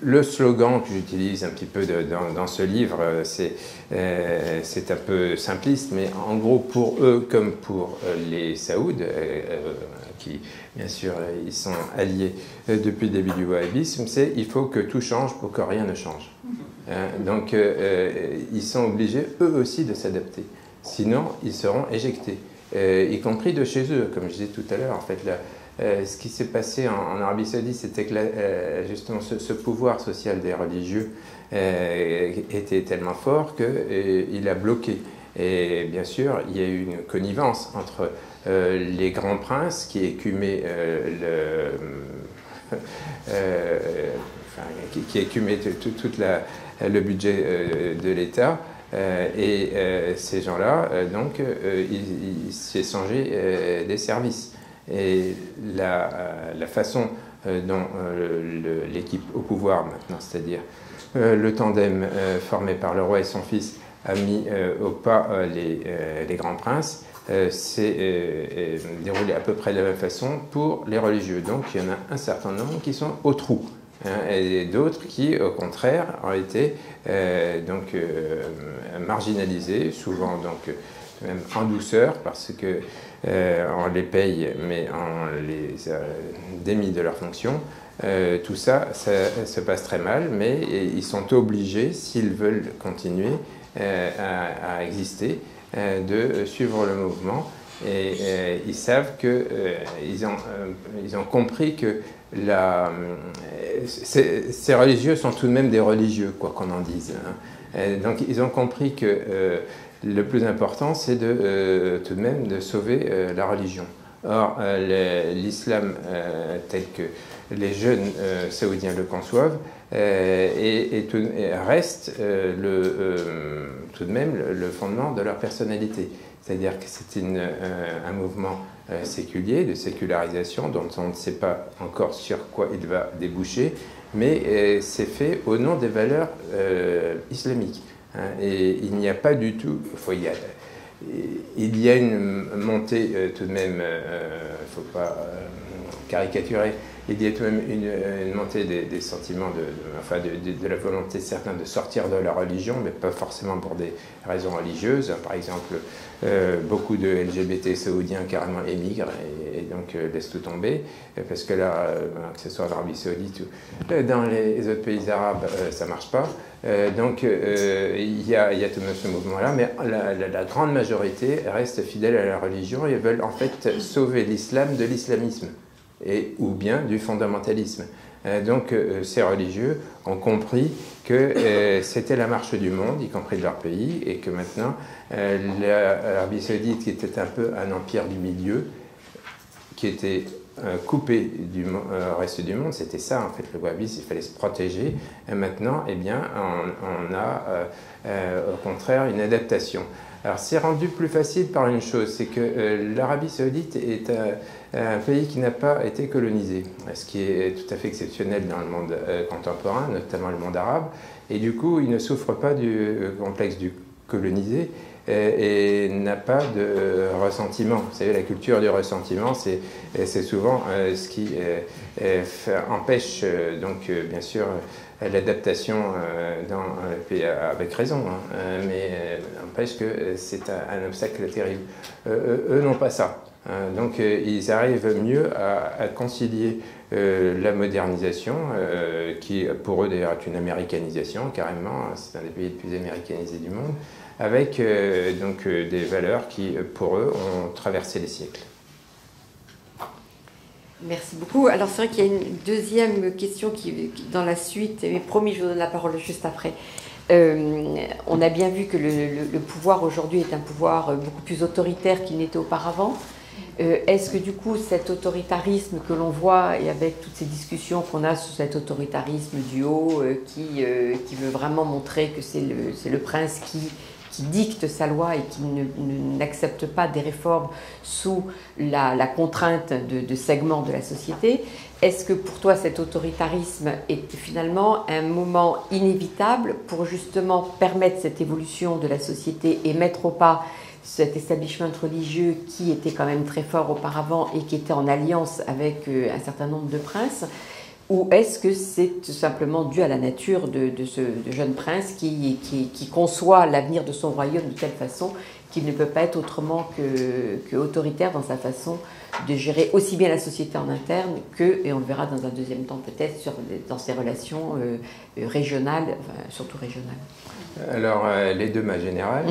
le slogan que j'utilise un petit peu de, dans, dans ce livre, c'est euh, un peu simpliste, mais en gros pour eux comme pour les Saouds, euh, qui bien sûr ils sont alliés depuis le début du wahhabisme, c'est il faut que tout change pour que rien ne change. Euh, donc euh, ils sont obligés eux aussi de s'adapter, sinon ils seront éjectés, euh, y compris de chez eux, comme je disais tout à l'heure. En fait, là, euh, ce qui s'est passé en, en Arabie Saoudite, c'était que là, euh, justement ce, ce pouvoir social des religieux euh, était tellement fort qu'il a bloqué. Et bien sûr, il y a eu une connivence entre euh, les grands princes qui écumaient euh, le... Euh, Enfin, qui, qui écumait tout, tout, tout la, le budget euh, de l'État. Euh, et euh, ces gens-là, euh, donc, euh, ils s'échangeaient euh, des services. Et la, euh, la façon euh, dont euh, l'équipe au pouvoir maintenant, c'est-à-dire euh, le tandem euh, formé par le roi et son fils, a mis euh, au pas euh, les, euh, les grands princes, euh, s'est euh, déroulé à peu près de la même façon pour les religieux. Donc, il y en a un certain nombre qui sont au trou. Et d'autres qui, au contraire, ont été euh, donc, euh, marginalisés, souvent donc, même en douceur, parce qu'on euh, les paye, mais on les a démis de leurs fonctions. Euh, tout ça, ça se passe très mal, mais ils sont obligés, s'ils veulent continuer euh, à, à exister, euh, de suivre le mouvement. Et euh, ils savent qu'ils euh, ont, euh, ils ont compris que la, euh, ces, ces religieux sont tout de même des religieux, quoi qu'on en dise. Hein. Donc ils ont compris que euh, le plus important, c'est de, euh, tout de même de sauver euh, la religion. Or, euh, l'islam euh, tel que les jeunes euh, saoudiens le conçoivent euh, et, et, tout, et reste euh, le, euh, tout de même le, le fondement de leur personnalité. C'est-à-dire que c'est euh, un mouvement euh, séculier, de sécularisation, dont on ne sait pas encore sur quoi il va déboucher, mais euh, c'est fait au nom des valeurs euh, islamiques. Hein, et il n'y a pas du tout... Faut y aller. Il y a une montée euh, tout de même, il euh, ne faut pas euh, caricaturer, il y a tout de même une, une montée des, des sentiments, de, de, enfin de, de, de la volonté de certains de sortir de la religion, mais pas forcément pour des raisons religieuses. Par exemple, euh, beaucoup de L G B T saoudiens carrément émigrent et, et donc euh, laissent tout tomber, parce que là, euh, que ce soit en Arabie Saoudite ou euh, dans les autres pays arabes, euh, ça ne marche pas. Euh, donc il euh, y, a, y a tout de même ce mouvement-là, mais la, la, la grande majorité reste fidèle à la religion et veulent en fait sauver l'islam de l'islamisme. Et, ou bien du fondamentalisme. Euh, donc euh, ces religieux ont compris que euh, c'était la marche du monde, y compris de leur pays, et que maintenant euh, l'Arabie saoudite, qui était un peu un empire du milieu, qui était euh, coupé du euh, reste du monde, c'était ça en fait le wahhabisme, il fallait se protéger, et maintenant eh bien, on, on a euh, euh, au contraire une adaptation. Alors c'est rendu plus facile par une chose, c'est que euh, l'Arabie saoudite est euh, un pays qui n'a pas été colonisé, ce qui est tout à fait exceptionnel dans le monde euh, contemporain, notamment le monde arabe, et du coup il ne souffre pas du euh, complexe du colonisé et, et n'a pas de euh, ressentiment. Vous savez, la culture du ressentiment, c'est souvent euh, ce qui euh, empêche euh, donc euh, bien sûr l'adaptation euh, dans le pays, avec raison, hein, mais euh, empêche que c'est un, un obstacle terrible. Euh, eux n'ont pas ça, hein, donc euh, ils arrivent mieux à, à concilier euh, la modernisation, euh, qui pour eux d'ailleurs est une américanisation carrément, c'est un des pays les plus américanisés du monde, avec euh, donc, euh, des valeurs qui pour eux ont traversé les siècles. Merci beaucoup. Alors c'est vrai qu'il y a une deuxième question qui, qui dans la suite, mais promis, je vous donne la parole juste après. Euh, on a bien vu que le, le, le pouvoir aujourd'hui est un pouvoir beaucoup plus autoritaire qu'il n'était auparavant. Euh, Est-ce que du coup cet autoritarisme que l'on voit, et avec toutes ces discussions qu'on a sur cet autoritarisme du haut euh, qui, euh, qui veut vraiment montrer que c'est le, c'est le prince qui, qui dicte sa loi et qui n'accepte pas des réformes sous la, la contrainte de, de segments de la société, est-ce que pour toi cet autoritarisme est finalement un moment inévitable pour justement permettre cette évolution de la société et mettre au pas cet establishment religieux qui était quand même très fort auparavant et qui était en alliance avec un certain nombre de princes, ou est-ce que c'est tout simplement dû à la nature de, de ce de jeune prince qui, qui, qui conçoit l'avenir de son royaume de telle façon qu'il ne peut pas être autrement que, que autoritaire dans sa façon de gérer aussi bien la société en interne que, et on le verra dans un deuxième temps peut-être, dans ses relations euh, régionales, enfin, surtout régionales. Alors, euh, les deux ma générale.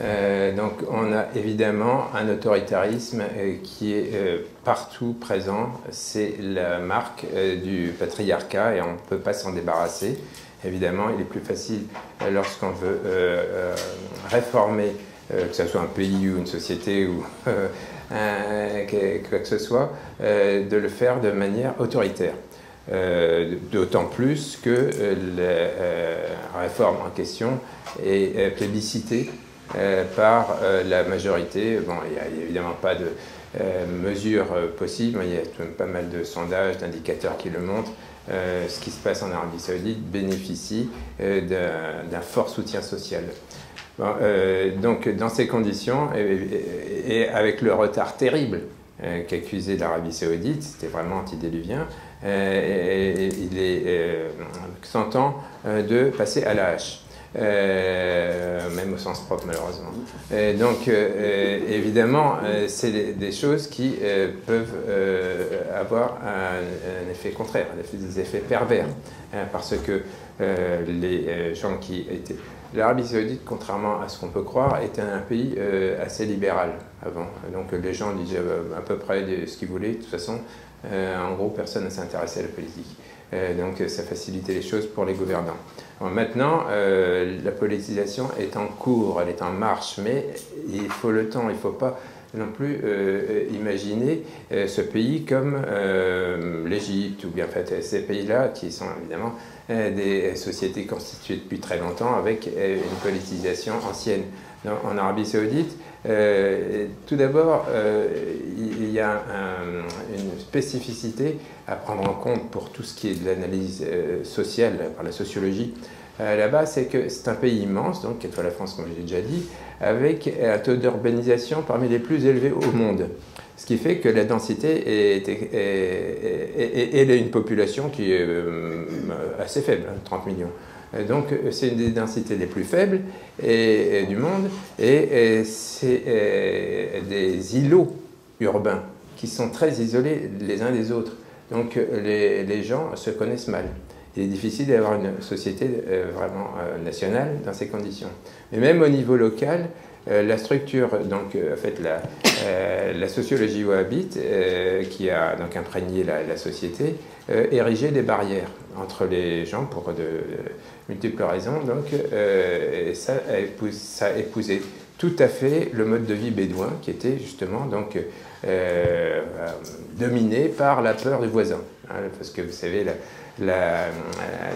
Euh, donc on a évidemment un autoritarisme euh, qui est euh, partout présent, c'est la marque euh, du patriarcat et on ne peut pas s'en débarrasser. Évidemment, il est plus facile euh, lorsqu'on veut euh, euh, réformer, euh, que ce soit un pays ou une société ou euh, un, quoi que ce soit, euh, de le faire de manière autoritaire. Euh, d'autant plus que euh, la euh, réforme en question est euh, plébiscitée Euh, par euh, la majorité. Bon, il n'y a évidemment pas de euh, mesure euh, possible, il y a tout même pas mal de sondages, d'indicateurs qui le montrent. Euh, ce qui se passe en Arabie Saoudite bénéficie euh, d'un fort soutien social. Bon, euh, donc dans ces conditions, et, et, et avec le retard terrible euh, qu'accusait l'Arabie Saoudite, c'était vraiment antidéluvien, euh, et, et, il est euh, tentant euh, de passer à la hache. Euh, même au sens propre malheureusement. Et donc euh, évidemment euh, c'est des, des choses qui euh, peuvent euh, avoir un, un effet contraire, des effets pervers, hein, parce que euh, les gens qui étaient... L'Arabie Saoudite, contrairement à ce qu'on peut croire, était un pays euh, assez libéral avant. Donc les gens disaient à peu près ce qu'ils voulaient, de toute façon euh, en gros personne ne s'intéressait à la politique. Euh, donc ça facilitait les choses pour les gouvernants. Maintenant, euh, la politisation est en cours, elle est en marche, mais il faut le temps, il ne faut pas non plus euh, imaginer euh, ce pays comme euh, l'Égypte ou bien en fait, ces pays-là qui sont évidemment euh, des sociétés constituées depuis très longtemps avec euh, une politisation ancienne. Donc, en Arabie Saoudite, euh, tout d'abord, euh, il y a un, une spécificité à prendre en compte pour tout ce qui est de l'analyse euh, sociale, par la sociologie. Euh, Là-bas, c'est que c'est un pays immense, donc quatre fois la France, comme je l'ai déjà dit, avec un taux d'urbanisation parmi les plus élevés au monde. Ce qui fait que la densité est, est, est, est, est une population qui est euh, assez faible, hein, trente millions. Donc c'est une des densités les plus faibles et, et du monde, et, et c'est des îlots urbains qui sont très isolés les uns des autres. Donc les, les gens se connaissent mal. Il est difficile d'avoir une société euh, vraiment euh, nationale dans ces conditions. Mais même au niveau local, euh, la structure, donc euh, en fait la, euh, la sociologie wahhabite, euh, qui a donc imprégné la, la société, euh, érigeait des barrières entre les gens pour de, de multiples raisons. Donc euh, et ça a épousé, ça a épousé tout à fait le mode de vie bédouin qui était justement donc euh, dominé par la peur du voisin, hein, parce que vous savez la La, la,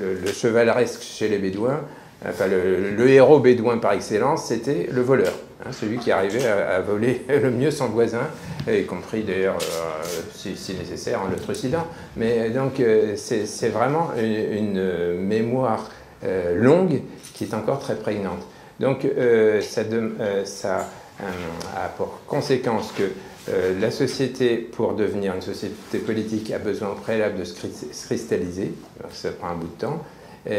le, le chevaleresque chez les Bédouins, enfin le, le héros bédouin par excellence, c'était le voleur, hein, celui qui arrivait à, à voler le mieux son voisin, y compris d'ailleurs, euh, si, si nécessaire, en le trucidant. Mais donc euh, c'est vraiment une, une mémoire euh, longue qui est encore très prégnante. Donc euh, ça, de, euh, ça euh, a pour conséquence que Euh, la société, pour devenir une société politique, a besoin au préalable de se cristalliser. Alors, ça prend un bout de temps. Et,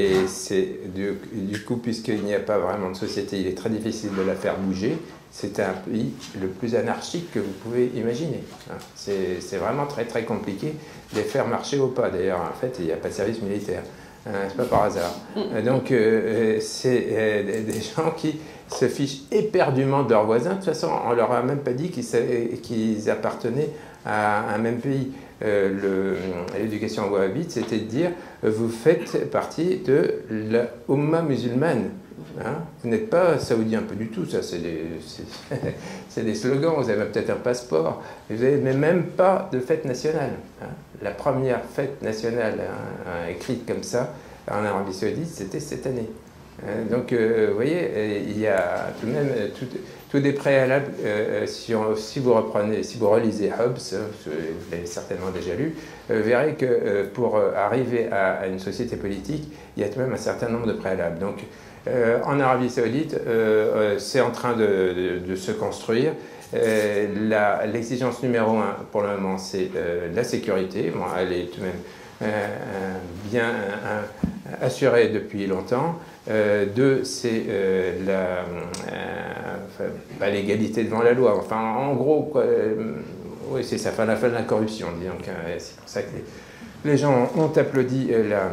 et c'est du, du coup, puisqu'il n'y a pas vraiment de société, il est très difficile de la faire bouger. C'est un pays le plus anarchique que vous pouvez imaginer. C'est vraiment très très compliqué de les faire marcher ou pas. D'ailleurs, en fait, il n'y a pas de service militaire. C'est pas par hasard. Donc, euh, c'est euh, des gens qui se fichent éperdument de leurs voisins. De toute façon, on leur a même pas dit qu'ils qu'ils appartenaient à un même pays euh, l'éducation wahhabite, c'était de dire euh, vous faites partie de la Ummah musulmane. Hein, vous n'êtes pas saoudien, pas du tout, ça c'est des, des slogans, vous avez peut-être un passeport, mais vous n'avez même pas de fête nationale. Hein. La première fête nationale hein, écrite comme ça en Arabie Saoudite, c'était cette année. Hein, donc euh, vous voyez, il y a tout de même tout, tout des préalables, euh, si, on, si vous reprenez, si vous relisez Hobbes, vous l'avez certainement déjà lu, vous verrez que euh, pour arriver à, à une société politique, il y a tout de même un certain nombre de préalables. Donc, Euh, en Arabie Saoudite, euh, euh, c'est en train de, de, de se construire. Euh, L'exigence numéro un, pour le moment, c'est euh, la sécurité. Bon, elle est tout de même euh, bien euh, assurée depuis longtemps. Euh, deux, c'est euh, l'égalité euh, enfin, devant la loi. Enfin, en gros, quoi, euh, oui, c'est ça, enfin, la fin de la corruption, disons. Hein, c'est pour ça que les, les gens ont applaudi euh, la...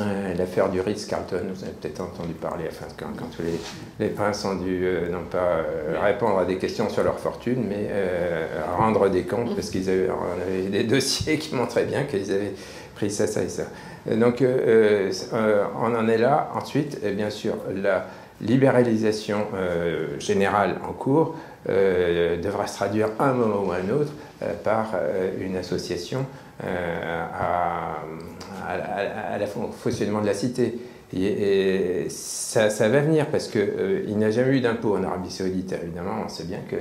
Euh, l'affaire du Ritz-Carlton, vous avez peut-être entendu parler, enfin, quand, quand tous les, les princes ont dû euh, non pas euh, répondre à des questions sur leur fortune, mais euh, rendre des comptes, parce qu'ils avaient, avaient des dossiers qui montraient bien qu'ils avaient pris ça, ça et ça. Et donc euh, euh, on en est là. Ensuite, et bien sûr, la libéralisation euh, générale en cours euh, devra se traduire à un moment ou à un autre euh, par euh, une association euh, à... À, à, à la, au fonctionnement de la cité. Et, et ça, ça va venir parce qu'il euh, n'y a jamais eu d'impôt en Arabie Saoudite, évidemment. On sait bien que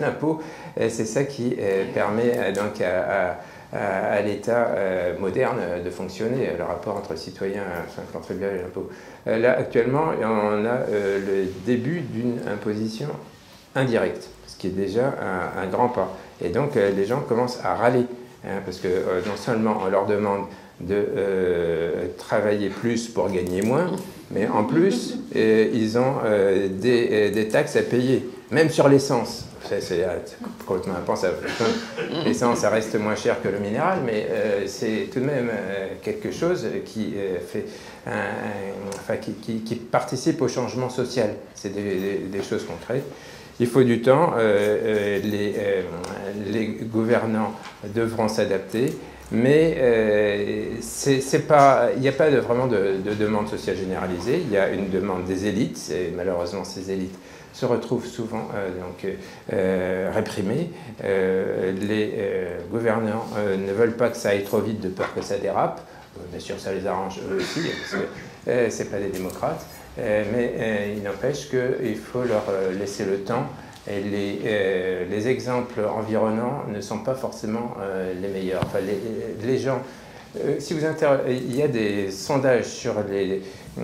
l'impôt, c'est ça qui euh, permet euh, donc à, à, à l'État euh, moderne de fonctionner, le rapport entre citoyens, enfin, contribuables et l'impôt. Euh, là, actuellement, on a euh, le début d'une imposition indirecte, ce qui est déjà un, un grand pas. Et donc, euh, les gens commencent à râler hein, parce que euh, non seulement on leur demande de euh, travailler plus pour gagner moins, mais en plus, euh, ils ont euh, des, des taxes à payer, même sur l'essence. C'est complètement impensable. L'essence, ça reste moins cher que le minéral, mais euh, c'est tout de même euh, quelque chose qui, euh, fait un, un, enfin, qui, qui, qui participe au changement social. C'est des, des, des choses concrètes. Il faut du temps, euh, euh, les, euh, les gouvernants devront s'adapter. Mais euh, il n'y a pas de, vraiment de, de demande sociale généralisée, il y a une demande des élites, et malheureusement ces élites se retrouvent souvent euh, donc, euh, réprimées. Euh, les euh, gouvernants euh, ne veulent pas que ça aille trop vite de peur que ça dérape, bien sûr ça les arrange eux aussi, parce que euh, ce n'est pas des démocrates, euh, mais euh, il n'empêche qu'il faut leur laisser le temps. Et les, euh, les exemples environnants ne sont pas forcément euh, les meilleurs. Enfin, les, les gens, euh, si vous il y a des sondages sur les euh,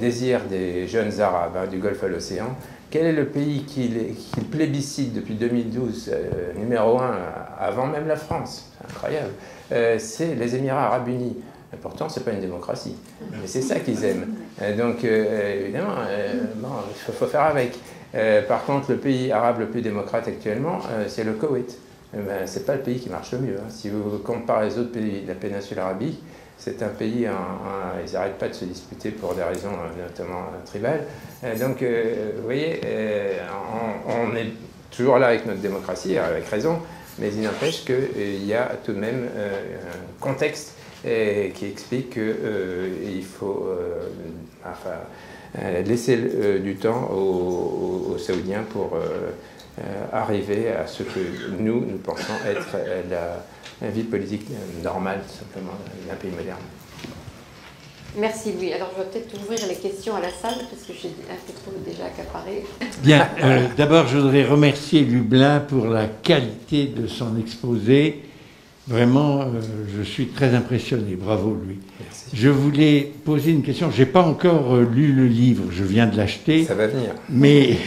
désirs des jeunes Arabes hein, du Golfe à l'océan. Quel est le pays qui, qui plébiscite depuis deux mille douze, euh, numéro un, avant même la France? C'est incroyable. Euh, C'est les Émirats Arabes Unis. Et pourtant, ce n'est pas une démocratie. Mais c'est ça qu'ils aiment. Et donc, euh, évidemment, euh, bon, faut, faut faire avec. Euh, par contre, le pays arabe le plus démocrate actuellement, euh, c'est le Koweït. Eh ben, ce n'est pas le pays qui marche le mieux. Hein. Si vous comparez les autres pays de la péninsule arabique, c'est un pays, en, en, ils n'arrêtent pas de se disputer pour des raisons notamment tribales. Euh, donc, euh, vous voyez, euh, on, on est toujours là avec notre démocratie, avec raison, mais il n'empêche qu'il euh, y a tout de même euh, un contexte et, qui explique qu'il euh, faut... Euh, enfin, laisser euh, du temps aux, aux, aux Saoudiens pour euh, euh, arriver à ce que nous, nous pensons être euh, la, la vie politique normale, tout simplement, d'un pays moderne. Merci Louis. Alors je vais peut-être ouvrir les questions à la salle, parce que j'ai un peu trop déjà accaparé. Bien, euh, d'abord je voudrais remercier Louis Blin pour la qualité de son exposé. Vraiment, euh, je suis très impressionné. Bravo, Louis. Merci. Je voulais poser une question. Je n'ai pas encore euh, lu le livre. Je viens de l'acheter. Ça va venir. Mais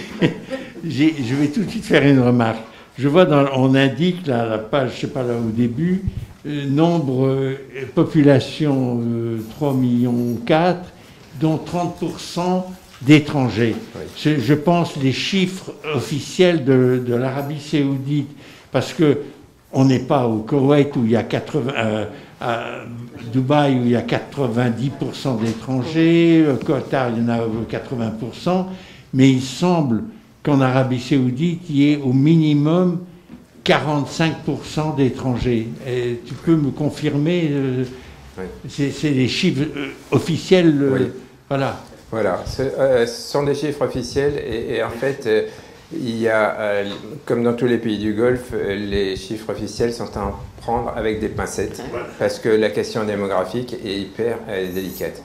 je vais tout de suite faire une remarque. Je vois, dans, on indique, là, la page, je ne sais pas, là au début, euh, nombre, euh, population euh, trois millions quatre, dont trente pour cent d'étrangers. Oui. Je pense les chiffres officiels de, de l'Arabie Saoudite. Parce que on n'est pas au Koweït où il y a quatre-vingts, euh, à Dubaï où il y a quatre-vingt-dix pour cent d'étrangers, au Qatar il y en a quatre-vingts pour cent, mais il semble qu'en Arabie Saoudite il y ait au minimum quarante-cinq pour cent d'étrangers. Et tu peux me confirmer, euh, oui. c'est des chiffres euh, officiels. Euh, oui. Voilà. Voilà. Ce, euh, ce sont des chiffres officiels et, et en fait, euh, il y a, euh, comme dans tous les pays du Golfe, euh, les chiffres officiels sont à prendre avec des pincettes parce que la question démographique est hyper euh, délicate.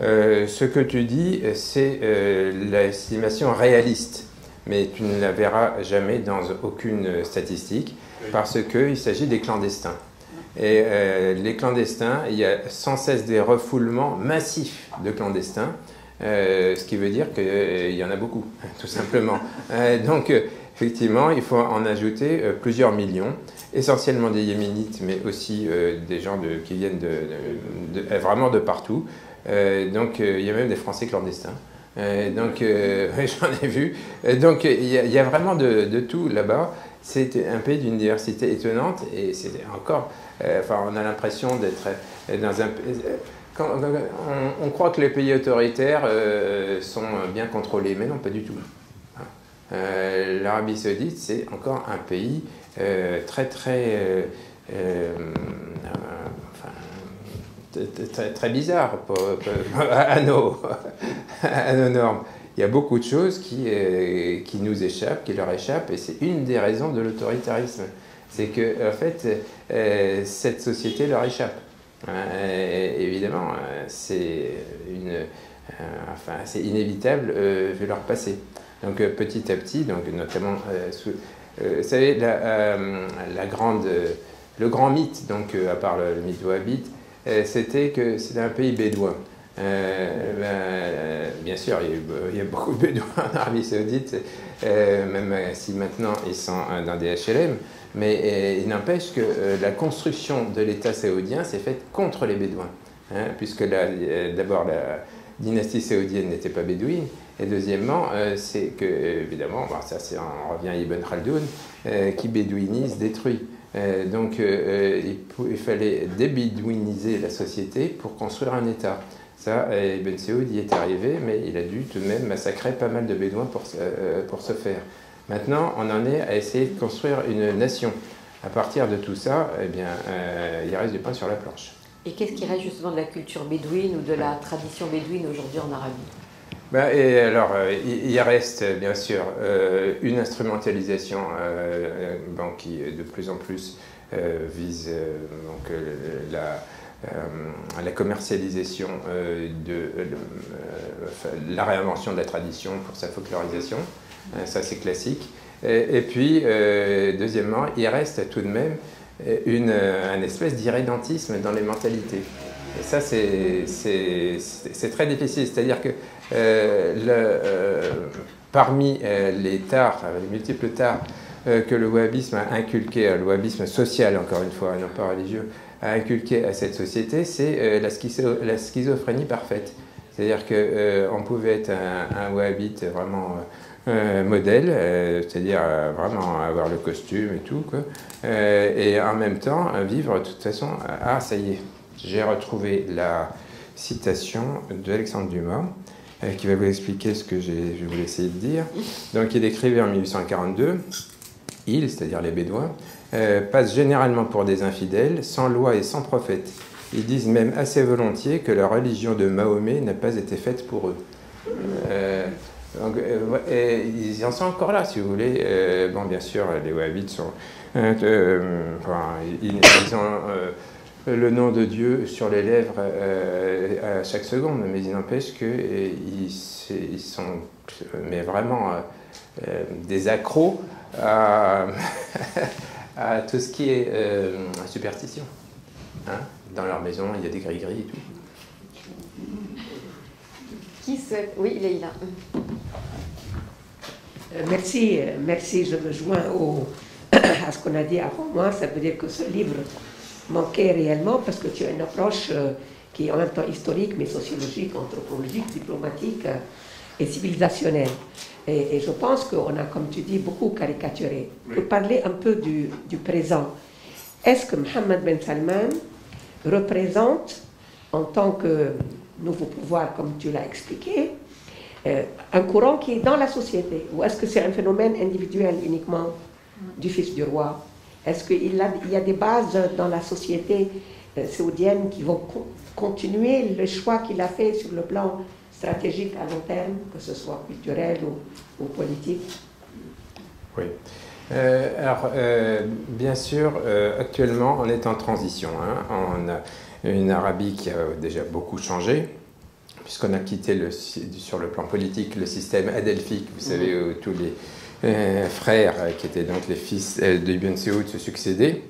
Euh, ce que tu dis, c'est euh, l'estimation réaliste, mais tu ne la verras jamais dans aucune statistique parce qu'il s'agit des clandestins. Et euh, les clandestins, il y a sans cesse des refoulements massifs de clandestins, euh, ce qui veut dire qu'il euh, y en a beaucoup, tout simplement. euh, donc, euh, effectivement, il faut en ajouter euh, plusieurs millions, essentiellement des Yéménites, mais aussi euh, des gens de, qui viennent de, de, de, vraiment de partout. Euh, donc, euh, il y a même des Français clandestins. Euh, donc, euh, j'en ai vu. Euh, donc, il y, y a vraiment de, de tout là-bas. C'est un pays d'une diversité étonnante et c'est encore... Euh, enfin, on a l'impression d'être dans un... Quand, on, on croit que les pays autoritaires euh, sont bien contrôlés, mais non, pas du tout. Euh, L'Arabie Saoudite, c'est encore un pays euh, très, très... Euh, euh, enfin, très, très bizarre pour, pour, à, nos, à nos normes. Il y a beaucoup de choses qui, euh, qui nous échappent, qui leur échappent, et c'est une des raisons de l'autoritarisme. C'est que, en fait, euh, cette société leur échappe. Euh, évidemment, euh, c'est euh, enfin, c'est inévitable euh, vu leur passé. Donc, euh, petit à petit, donc, notamment, euh, sous, euh, vous savez, la, euh, la grande, euh, le grand mythe, donc, euh, à part le, le mythe wahhabite, euh, c'était que c'était un pays bédouin. Euh, ben, euh, bien sûr, il y, a eu, il y a beaucoup de Bédouins en Arabie Saoudite, euh, même si maintenant ils sont dans des H L M, mais euh, il n'empêche que euh, la construction de l'État saoudien s'est faite contre les Bédouins, hein, puisque euh, d'abord la dynastie saoudienne n'était pas bédouine, et deuxièmement, euh, c'est que, évidemment, bon, ça, on revient à Ibn Khaldoun, euh, qui bédouinise, détruit. Euh, donc euh, il, il fallait débédouiniser la société pour construire un État. Ça, Ibn Saoud y est arrivé, mais il a dû tout de même massacrer pas mal de Bédouins pour, euh, pour se faire. Maintenant, on en est à essayer de construire une nation. À partir de tout ça, eh bien, euh, il reste du pain sur la planche. Et qu'est-ce qui reste justement de la culture bédouine ou de la tradition bédouine aujourd'hui en Arabie ? Bah, et alors, euh, il reste bien sûr euh, une instrumentalisation euh, bon, qui de plus en plus euh, vise euh, donc, euh, la... Euh, la commercialisation euh, de, euh, de euh, la réinvention de la tradition pour sa folklorisation, euh, ça c'est classique. Et, et puis, euh, deuxièmement, il reste tout de même une, une espèce d'irrédentisme dans les mentalités. Et ça, c'est très difficile. C'est-à-dire que euh, le, euh, parmi euh, les tares, les multiples tares euh, que le wahhabisme a inculqué, le wahhabisme social encore une fois, non pas religieux, à inculquer à cette société, c'est euh, la, schizo la schizophrénie parfaite. C'est-à-dire qu'on euh, pouvait être un, un wahhabite vraiment euh, modèle, euh, c'est-à-dire euh, vraiment avoir le costume et tout, quoi, euh, et en même temps vivre de toute façon... Ah, ça y est, j'ai retrouvé la citation d'Alexandre Dumas, euh, qui va vous expliquer ce que je voulais essayer de dire. Donc il écrivait en mille huit cent quarante-deux, « Ils », c'est-à-dire les Bédouins, Euh, passent généralement pour des infidèles, sans loi et sans prophète. Ils disent même assez volontiers que la religion de Mahomet n'a pas été faite pour eux. Euh, donc, euh, ils en sont encore là, si vous voulez. Euh, bon, bien sûr, les wahhabites sont... Euh, euh, enfin, ils, ils ont euh, le nom de Dieu sur les lèvres euh, à chaque seconde, mais il n'empêche qu'ils sont mais vraiment euh, des accros à... à tout ce qui est euh, superstition. Hein, dans leur maison, il y a des gris-gris et tout. Qui se... Oui, il est là. Euh, merci, merci. Je me joins au... à ce qu'on a dit avant. Moi, ça veut dire que ce livre manquait réellement parce que tu as une approche euh, qui est en même temps historique, mais sociologique, anthropologique, diplomatique euh, et civilisationnelle. Et, et je pense qu'on a, comme tu dis, beaucoup caricaturé. Pour parler un peu du, du présent, est-ce que Mohamed Ben Salman représente, en tant que nouveau pouvoir, comme tu l'as expliqué, euh, un courant qui est dans la société? Ou est-ce que c'est un phénomène individuel uniquement du fils du roi? Est-ce qu'il y a des bases dans la société saoudienne qui vont co continuer le choix qu'il a fait sur le plan stratégique à long terme, que ce soit culturel ou, ou politique? Oui. Euh, alors, euh, bien sûr, euh, actuellement, on est en transition. Hein. On a une Arabie qui a déjà beaucoup changé, puisqu'on a quitté le, sur le plan politique le système adelphique, vous savez, où tous les euh, frères, qui étaient donc les fils euh, de Ibn Saoud, se succédaient.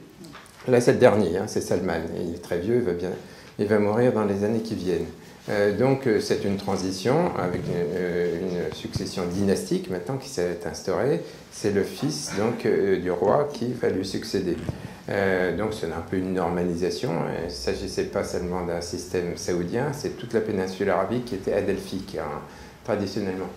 Là, c'est le dernier, hein, c'est Salman. Il est très vieux, il va, bien, il va mourir dans les années qui viennent. Euh, donc, c'est une transition avec une, une succession dynastique maintenant qui s'est instaurée. C'est le fils donc, euh, du roi qui va lui succéder. Euh, donc, c'est un peu une normalisation. Il ne s'agissait pas seulement d'un système saoudien, c'est toute la péninsule arabique qui était adelphique, hein, traditionnellement.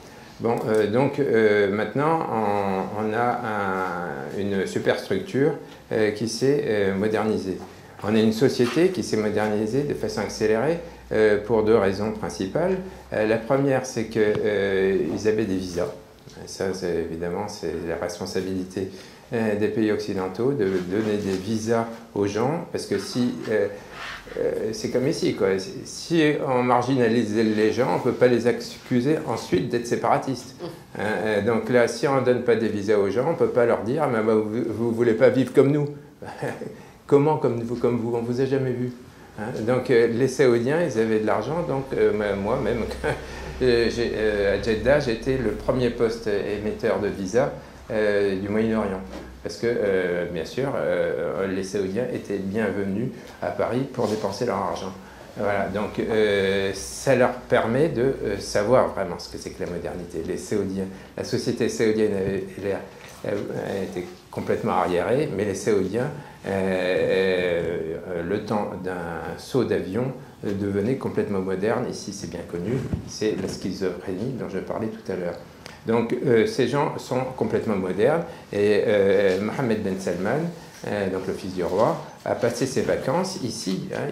Bon, euh, donc euh, maintenant, on, on a un, une superstructure euh, qui s'est euh, modernisée. On a une société qui s'est modernisée de façon accélérée euh, pour deux raisons principales. Euh, la première, c'est qu'ils euh, avaient des visas. Et ça, évidemment, c'est la responsabilité euh, des pays occidentaux de donner des visas aux gens, parce que si... Euh, Euh, c'est comme ici, quoi. Si on marginalise les gens, on ne peut pas les accuser ensuite d'être séparatistes. Euh, donc là, si on ne donne pas des visas aux gens, on ne peut pas leur dire « Mais bah, vous ne voulez pas vivre comme nous ». Comment comme vous, comme vous? On ne vous a jamais vu. Hein? Donc euh, les Saoudiens, ils avaient de l'argent. Donc euh, moi-même, euh, euh, à Djeddah, j'étais le premier poste émetteur de visas euh, du Moyen-Orient. Parce que, euh, bien sûr, euh, les Saoudiens étaient bienvenus à Paris pour dépenser leur argent. Voilà, donc euh, ça leur permet de euh, savoir vraiment ce que c'est que la modernité. Les Saoudiens, la société saoudienne elle, elle, elle était complètement arriérée, mais les Saoudiens, euh, euh, le temps d'un saut d'avion, euh, devenaient complètement modernes. Ici, c'est bien connu, c'est la schizophrénie dont je parlais tout à l'heure. Donc, euh, ces gens sont complètement modernes et euh, Mohamed Ben Salman, euh, donc le fils du roi, a passé ses vacances ici. Hein,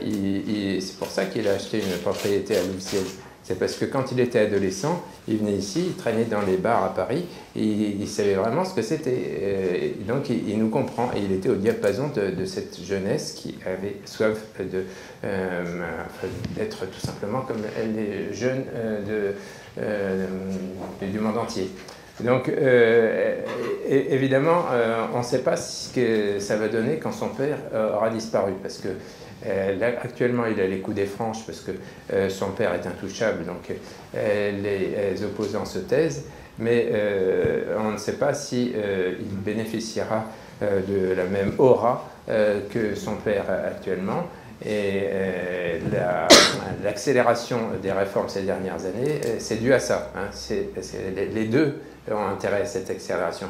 c'est pour ça qu'il a acheté une propriété à Louis. C'est parce que quand il était adolescent, il venait ici, il traînait dans les bars à Paris, et il, il savait vraiment ce que c'était. Euh, donc, il, il nous comprend et il était au diapason de, de cette jeunesse qui avait soif d'être euh, tout simplement comme les jeunes euh, de... Euh, du monde entier. Donc, euh, évidemment, euh, on ne sait pas ce que ça va donner quand son père euh, aura disparu, parce que euh, là, actuellement, il a les coups des franches, parce que euh, son père est intouchable, donc euh, les, les opposants se taisent, mais euh, on ne sait pas si euh, il bénéficiera euh, de la même aura euh, que son père actuellement. Et euh, l'accélération la, des réformes ces dernières années, c'est dû à ça. Hein. C'est, c'est, les deux ont intérêt à cette accélération.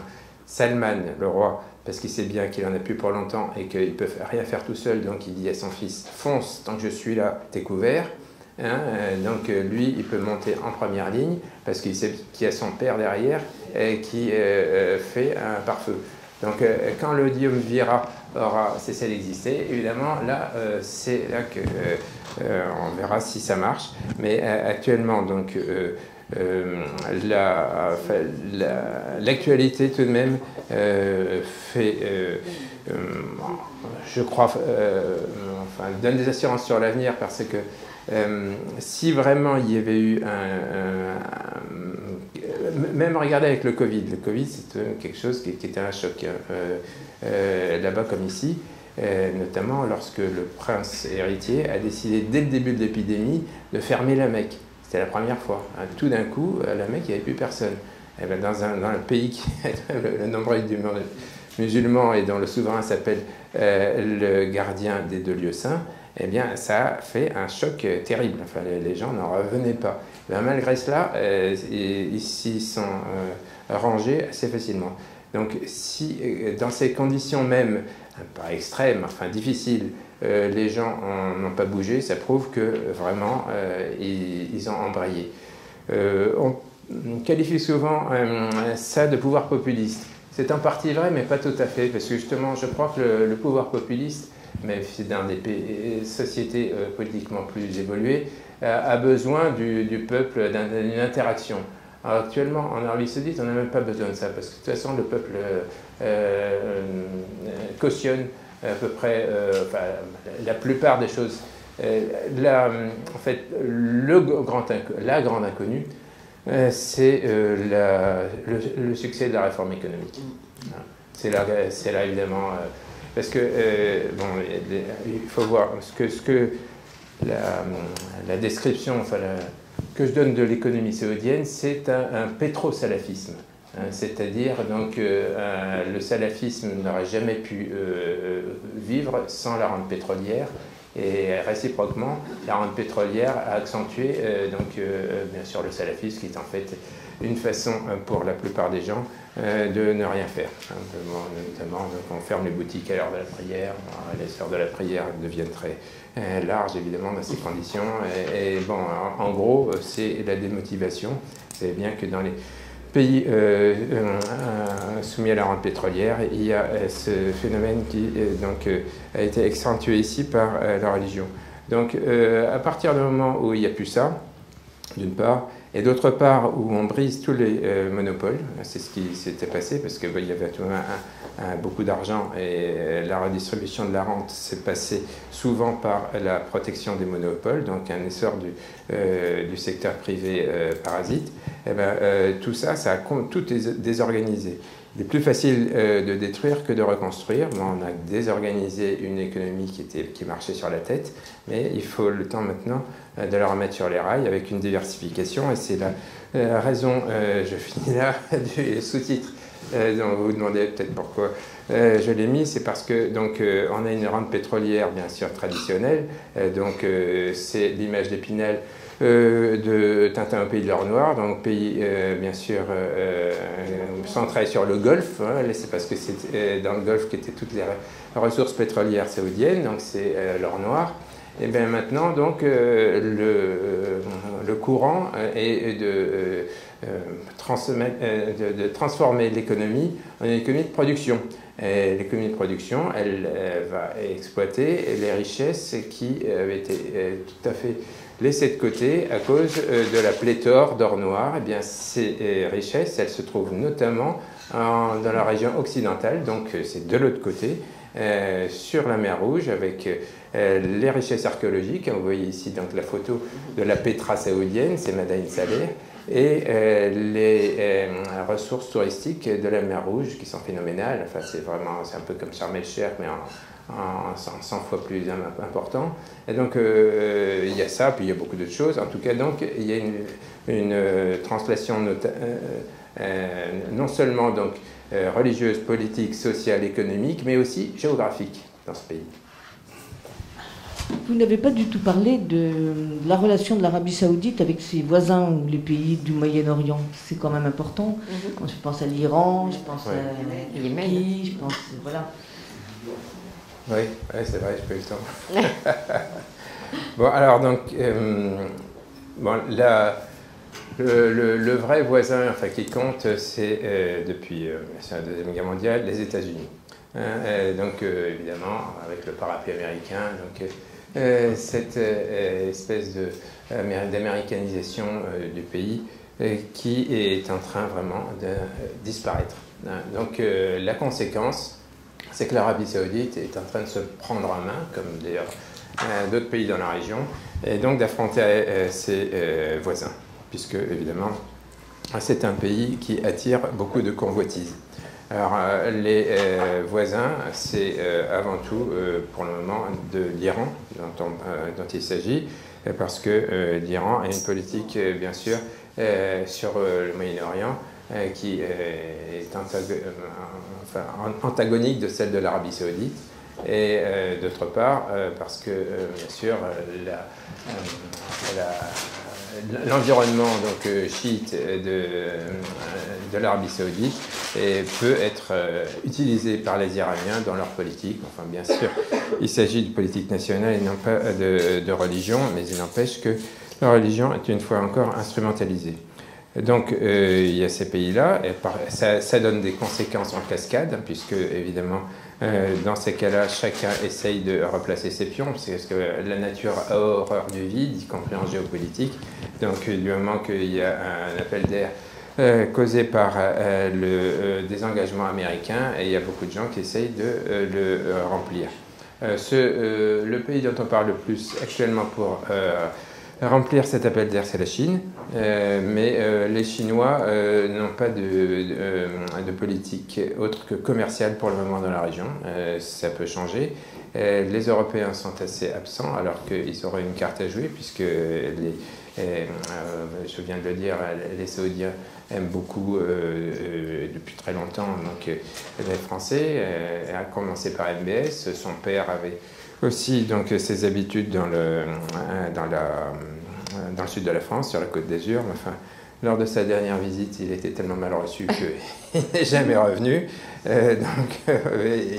Salman, le roi, parce qu'il sait bien qu'il en a plus pour longtemps et qu'il ne peut rien faire tout seul, donc il dit à son fils « Fonce, tant que je suis là, t'es couvert. » Hein. Donc lui, il peut monter en première ligne parce qu'il sait qu'il y a son père derrière et qui euh, fait un pare-feu. Donc euh, quand le diumvirat aura cessé d'exister, évidemment, là, euh, c'est là que euh, euh, on verra si ça marche. Mais euh, actuellement, donc, euh, euh, la, la, l'actualité tout de même euh, fait, euh, euh, je crois, euh, enfin, donne des assurances sur l'avenir parce que euh, si vraiment il y avait eu un, un, un même regardez avec le Covid, le Covid c'est quelque chose qui, qui était un choc euh, euh, là-bas comme ici, euh, notamment lorsque le prince héritier a décidé dès le début de l'épidémie de fermer la Mecque. C'était la première fois. Hein. Tout d'un coup, à la Mecque, il n'y avait plus personne. Et bien, dans, un, dans un pays qui est le, le nombril du monde musulman et dont le souverain s'appelle euh, le gardien des deux lieux saints, eh bien, ça a fait un choc terrible. Enfin, les gens n'en revenaient pas. Bien, malgré cela, euh, ils s'y sont euh, rangés assez facilement. Donc, si dans ces conditions même, pas extrêmes, enfin difficiles, euh, les gens n'ont pas bougé, ça prouve que vraiment, euh, ils, ils ont embrayé. Euh, on, on qualifie souvent euh, ça de pouvoir populiste. C'est en partie vrai, mais pas tout à fait, parce que justement, je crois que le, le pouvoir populiste, mais c'est dans des pays, sociétés euh, politiquement plus évoluées, euh, a besoin du, du peuple, d'une interaction. Alors, actuellement, en Arabie Saoudite, on n'a même pas besoin de ça, parce que de toute façon, le peuple euh, cautionne à peu près euh, enfin, la plupart des choses. Euh, la, en fait, le grand, la grande inconnue, euh, c'est euh, le, le succès de la réforme économique. C'est là, là, évidemment... Euh, parce que, euh, bon, il faut voir ce que, ce que la, la description enfin, la, que je donne de l'économie saoudienne, c'est un, un pétro-salafisme. Hein, c'est-à-dire, donc, euh, un, le salafisme n'aurait jamais pu euh, vivre sans la rente pétrolière. Et réciproquement, la rente pétrolière a accentué, euh, donc, euh, bien sûr, le salafisme, qui est en fait une façon pour la plupart des gens euh, de ne rien faire. Hein, notamment, donc, on ferme les boutiques à l'heure de la prière. Les heures de la prière deviennent très euh, larges, évidemment, dans ces conditions. Et, et bon, en, en gros, c'est la démotivation. Vous savez bien que dans les pays euh, euh, soumis à la rente pétrolière, il y a euh, ce phénomène qui euh, donc, euh, a été accentué ici par euh, la religion. Donc, euh, à partir du moment où il n'y a plus ça, d'une part, et d'autre part, où on brise tous les euh, monopoles, c'est ce qui s'était passé, parce qu'il bah, y avait un, un, un, beaucoup d'argent, et euh, la redistribution de la rente s'est passée souvent par la protection des monopoles, donc un essor du, euh, du secteur privé euh, parasite. Et bah, euh, tout ça, ça a tout est désorganisé. Il est plus facile euh, de détruire que de reconstruire. Bon, on a désorganisé une économie qui, était, qui marchait sur la tête, mais il faut le temps maintenant euh, de la remettre sur les rails avec une diversification. Et c'est la euh, raison, euh, je finis là, du sous-titre euh, dont vous vous demandez peut-être pourquoi euh, je l'ai mis. C'est parce que donc euh, on a une rente pétrolière bien sûr traditionnelle, euh, donc euh, c'est l'image d'Épinal. Euh, de Tintin au pays de l'or noir, donc pays euh, bien sûr euh, centré sur le Golfe, hein, c'est parce que c'est euh, dans le Golfe qu'étaient toutes les ressources pétrolières saoudiennes, donc c'est euh, l'or noir. Et bien maintenant, donc, euh, le, euh, le courant est de, euh, trans euh, de, de transformer l'économie en une économie de production. L'économie de production, elle, elle va exploiter les richesses qui avaient été euh, tout à fait laissées de côté à cause euh, de la pléthore d'or noir. Et bien ces euh, richesses, elles se trouvent notamment en, dans la région occidentale, donc c'est de l'autre côté, Euh, sur la mer Rouge, avec euh, les richesses archéologiques. Vous voyez ici donc, la photo de la pétra saoudienne, c'est Madaïn Saleh, et euh, les euh, ressources touristiques de la mer Rouge qui sont phénoménales. Enfin, c'est vraiment, c'est un peu comme Sharm el-Sheikh, mais en, en, en cent fois plus important. Et donc, euh, il y a ça, puis il y a beaucoup d'autres choses. En tout cas, donc, il y a une, une euh, translation nota euh, euh, non seulement... donc Euh, religieuse, politique, sociale, économique, mais aussi géographique dans ce pays. Vous n'avez pas du tout parlé de la relation de l'Arabie Saoudite avec ses voisins ou les pays du Moyen-Orient. C'est quand même important. Quand je pense à l'Iran, je pense ouais. à Yémen, je pense voilà. Oui, ouais, c'est vrai, je peux le temps. Bon, alors donc, euh, bon, la. Le, le, le vrai voisin enfin, qui compte, c'est euh, depuis euh, la Deuxième Guerre mondiale, les États-Unis. Euh, donc, euh, évidemment, avec le parapluie américain, donc, euh, cette euh, espèce d'américanisation euh, du pays euh, qui est en train vraiment de euh, disparaître. Donc, euh, la conséquence, c'est que l'Arabie Saoudite est en train de se prendre en main, comme d'ailleurs euh, d'autres pays dans la région, et donc d'affronter euh, ses euh, voisins. Puisque, évidemment, c'est un pays qui attire beaucoup de convoitises. Alors, euh, les euh, voisins, c'est euh, avant tout, euh, pour le moment, de l'Iran dont, euh, dont il s'agit, parce que euh, l'Iran a une politique, euh, bien sûr, euh, sur euh, le Moyen-Orient, euh, qui euh, est antago euh, enfin, antagonique de celle de l'Arabie Saoudite, et euh, d'autre part, euh, parce que, euh, bien sûr, la... Euh, la l'environnement euh, chiite de, euh, de l'Arabie Saoudite et peut être euh, utilisé par les Iraniens dans leur politique. Enfin, bien sûr, il s'agit de politique nationale et non pas de, de religion, mais il n'empêche que la religion est une fois encore instrumentalisée. Donc, euh, il y a ces pays-là, et par, ça, ça donne des conséquences en cascade, puisque, évidemment, Euh, dans ces cas-là, chacun essaye de replacer ses pions, parce que la nature a horreur du vide, y compris en géopolitique. Donc, du moment qu'il y a un appel d'air euh, causée par euh, le euh, désengagement américain, et il y a beaucoup de gens qui essayent de euh, le euh, remplir. Euh, ce, euh, le pays dont on parle le plus actuellement pour euh, remplir cet appel d'air, c'est la Chine, euh, mais euh, les Chinois euh, n'ont pas de, de, de politique autre que commerciale pour le moment dans la région, euh, ça peut changer. Euh, les Européens sont assez absents alors qu'ils auraient une carte à jouer, puisque les, euh, je viens de le dire, les Saoudiens aiment beaucoup euh, euh, depuis très longtemps donc, euh, les Français, euh, à commencer par M B S, son père avait aussi donc, ses habitudes dans le, dans, la, dans le sud de la France, sur la Côte d'Azur. Enfin, lors de sa dernière visite, il était tellement mal reçu qu'il n'est jamais revenu. Euh, donc, euh,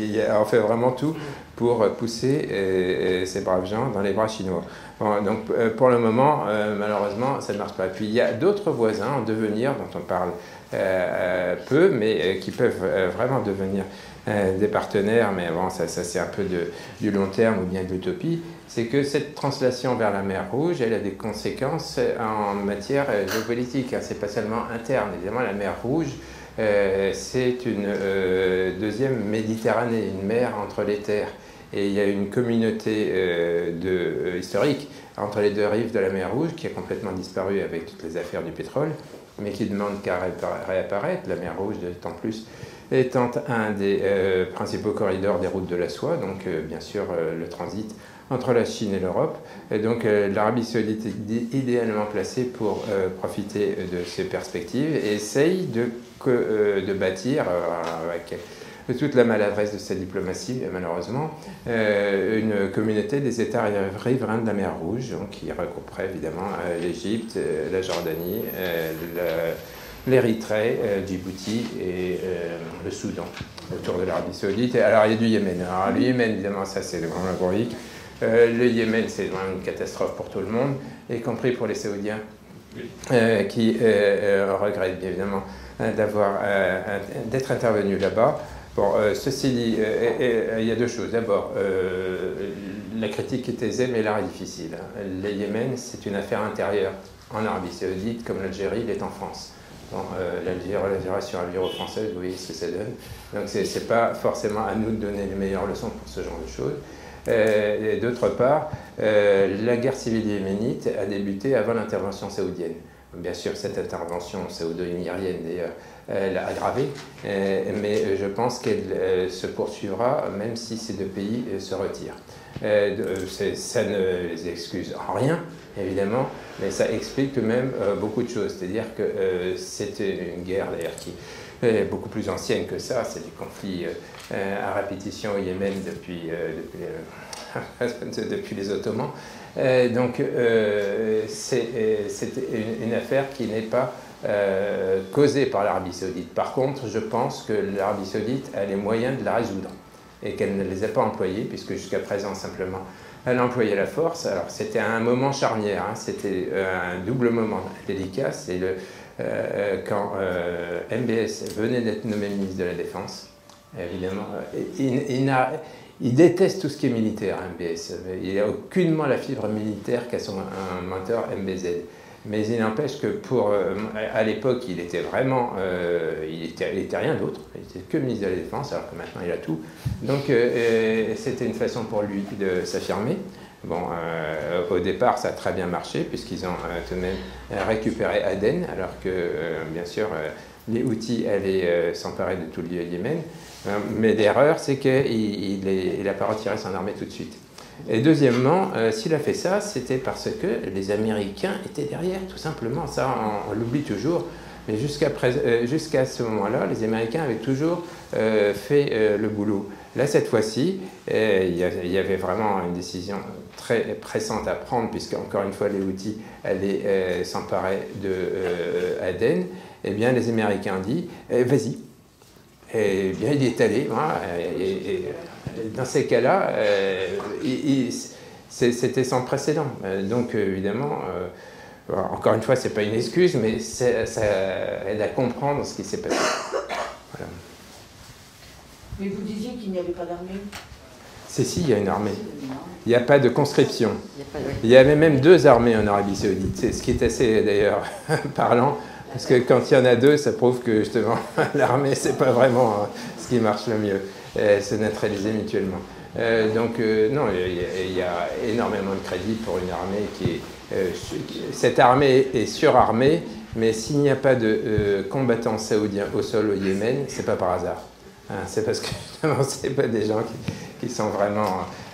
il en fait vraiment tout pour pousser euh, ces braves gens dans les bras chinois. Bon, donc, euh, pour le moment, euh, malheureusement, ça ne marche pas. Puis, il y a d'autres voisins en devenir, dont on parle euh, peu, mais euh, qui peuvent euh, vraiment devenir Euh, des partenaires, mais bon, ça, ça c'est un peu de, du long terme ou bien de l'utopie, c'est que cette translation vers la mer Rouge, elle a des conséquences en matière géopolitique. Hein. C'est pas seulement interne. Évidemment, la mer Rouge, euh, c'est une euh, deuxième Méditerranée, une mer entre les terres. Et il y a une communauté euh, de, euh, historique entre les deux rives de la mer Rouge qui a complètement disparu avec toutes les affaires du pétrole, mais qui demande qu'à réapparaître. La mer Rouge, d'autant plus, étant un des euh, principaux corridors des routes de la soie, donc euh, bien sûr euh, le transit entre la Chine et l'Europe. Et donc euh, l'Arabie saoudite est idéalement placée pour euh, profiter de ces perspectives et essaye de, que, euh, de bâtir, euh, avec toute la maladresse de sa diplomatie malheureusement, euh, une communauté des États riverains de la mer Rouge, donc, qui regrouperait évidemment euh, l'Égypte, euh, la Jordanie, euh, la... l'Érythrée, euh, Djibouti et euh, le Soudan, autour de l'Arabie saoudite. Alors, il y a du Yémen. Alors, le Yémen, évidemment, ça, c'est le grand laborique. Euh, le Yémen, c'est vraiment une catastrophe pour tout le monde, y compris pour les Saoudiens, euh, qui euh, regrettent, bien évidemment, d'avoir, euh, d'être intervenus là-bas. Bon, euh, ceci dit, il euh, euh, y a deux choses. D'abord, euh, la critique est aisée, mais l'art est difficile. Le Yémen, c'est une affaire intérieure en Arabie saoudite, comme l'Algérie, il est en France. Bon, euh, l'Algérie sur un bureau français, vous voyez ce que ça donne. Donc, ce n'est pas forcément à nous de donner les meilleures leçons pour ce genre de choses. Euh, et d'autre part, euh, la guerre civile yéménite a débuté avant l'intervention saoudienne. Bien sûr, cette intervention saoudo-émirienne, d'ailleurs, elle a aggravé, euh, mais je pense qu'elle euh, se poursuivra même si ces deux pays euh, se retirent. Euh, ça ne les excuse en rien, évidemment, mais ça explique tout de même euh, beaucoup de choses. C'est-à-dire que euh, c'était une guerre, d'ailleurs, qui est beaucoup plus ancienne que ça. C'est des conflits euh, à répétition au Yémen depuis, euh, depuis, euh, depuis les Ottomans. Euh, donc, euh, c'est une, une affaire qui n'est pas euh, causée par l'Arabie saoudite. Par contre, je pense que l'Arabie saoudite a les moyens de la résoudre et qu'elle ne les a pas employés, puisque jusqu'à présent, simplement, elle employait la force. Alors, c'était un moment charnière, hein, c'était euh, un double moment délicat. C'est le, euh, quand euh, M B S venait d'être nommé ministre de la Défense, évidemment, euh, il, il, a, il déteste tout ce qui est militaire, M B S. Il n'a aucunement la fibre militaire qu'a son un mentor M B Z. Mais il n'empêche que pour, euh, à l'époque, il était vraiment, euh, il était, il était rien d'autre, il était que ministre de la Défense, alors que maintenant il a tout. Donc euh, c'était une façon pour lui de s'affirmer. Bon, euh, au départ, ça a très bien marché, puisqu'ils ont euh, tout de même récupéré Aden, alors que, euh, bien sûr, euh, les Houthis allaient euh, s'emparer de tout le Yémen. Euh, mais l'erreur, c'est qu'il n'a pas retiré son armée tout de suite. Et deuxièmement, euh, s'il a fait ça, c'était parce que les Américains étaient derrière, tout simplement. Ça, on, on l'oublie toujours. Mais jusqu'à euh, jusqu'à ce moment-là, les Américains avaient toujours euh, fait euh, le boulot. Là, cette fois-ci, euh, il y avait vraiment une décision très pressante à prendre, puisque, encore une fois, les Houthis allaient euh, s'emparer de euh, Aden. Eh bien, les Américains ont dit eh, « vas-y ». Eh bien, il est allé, voilà, et, et, dans ces cas-là, euh, c'était sans précédent. Donc, évidemment, euh, encore une fois, ce n'est pas une excuse, mais ça, ça aide à comprendre ce qui s'est passé. Voilà. Mais vous disiez qu'il n'y avait pas d'armée ? Si, si, il y a une armée. Il n'y a pas de conscription. Il y avait même deux armées en Arabie saoudite, ce qui est assez, d'ailleurs, parlant. Parce que quand il y en a deux, ça prouve que justement l'armée, c'est pas vraiment hein, ce qui marche le mieux. Euh, se neutraliser mutuellement. Euh, donc euh, non, il y, y a énormément de crédit pour une armée qui est... Euh, cette armée est surarmée, mais s'il n'y a pas de euh, combattants saoudiens au sol au Yémen, c'est pas par hasard. Hein, c'est parce que justement, c'est pas des gens qui, qui sont vraiment...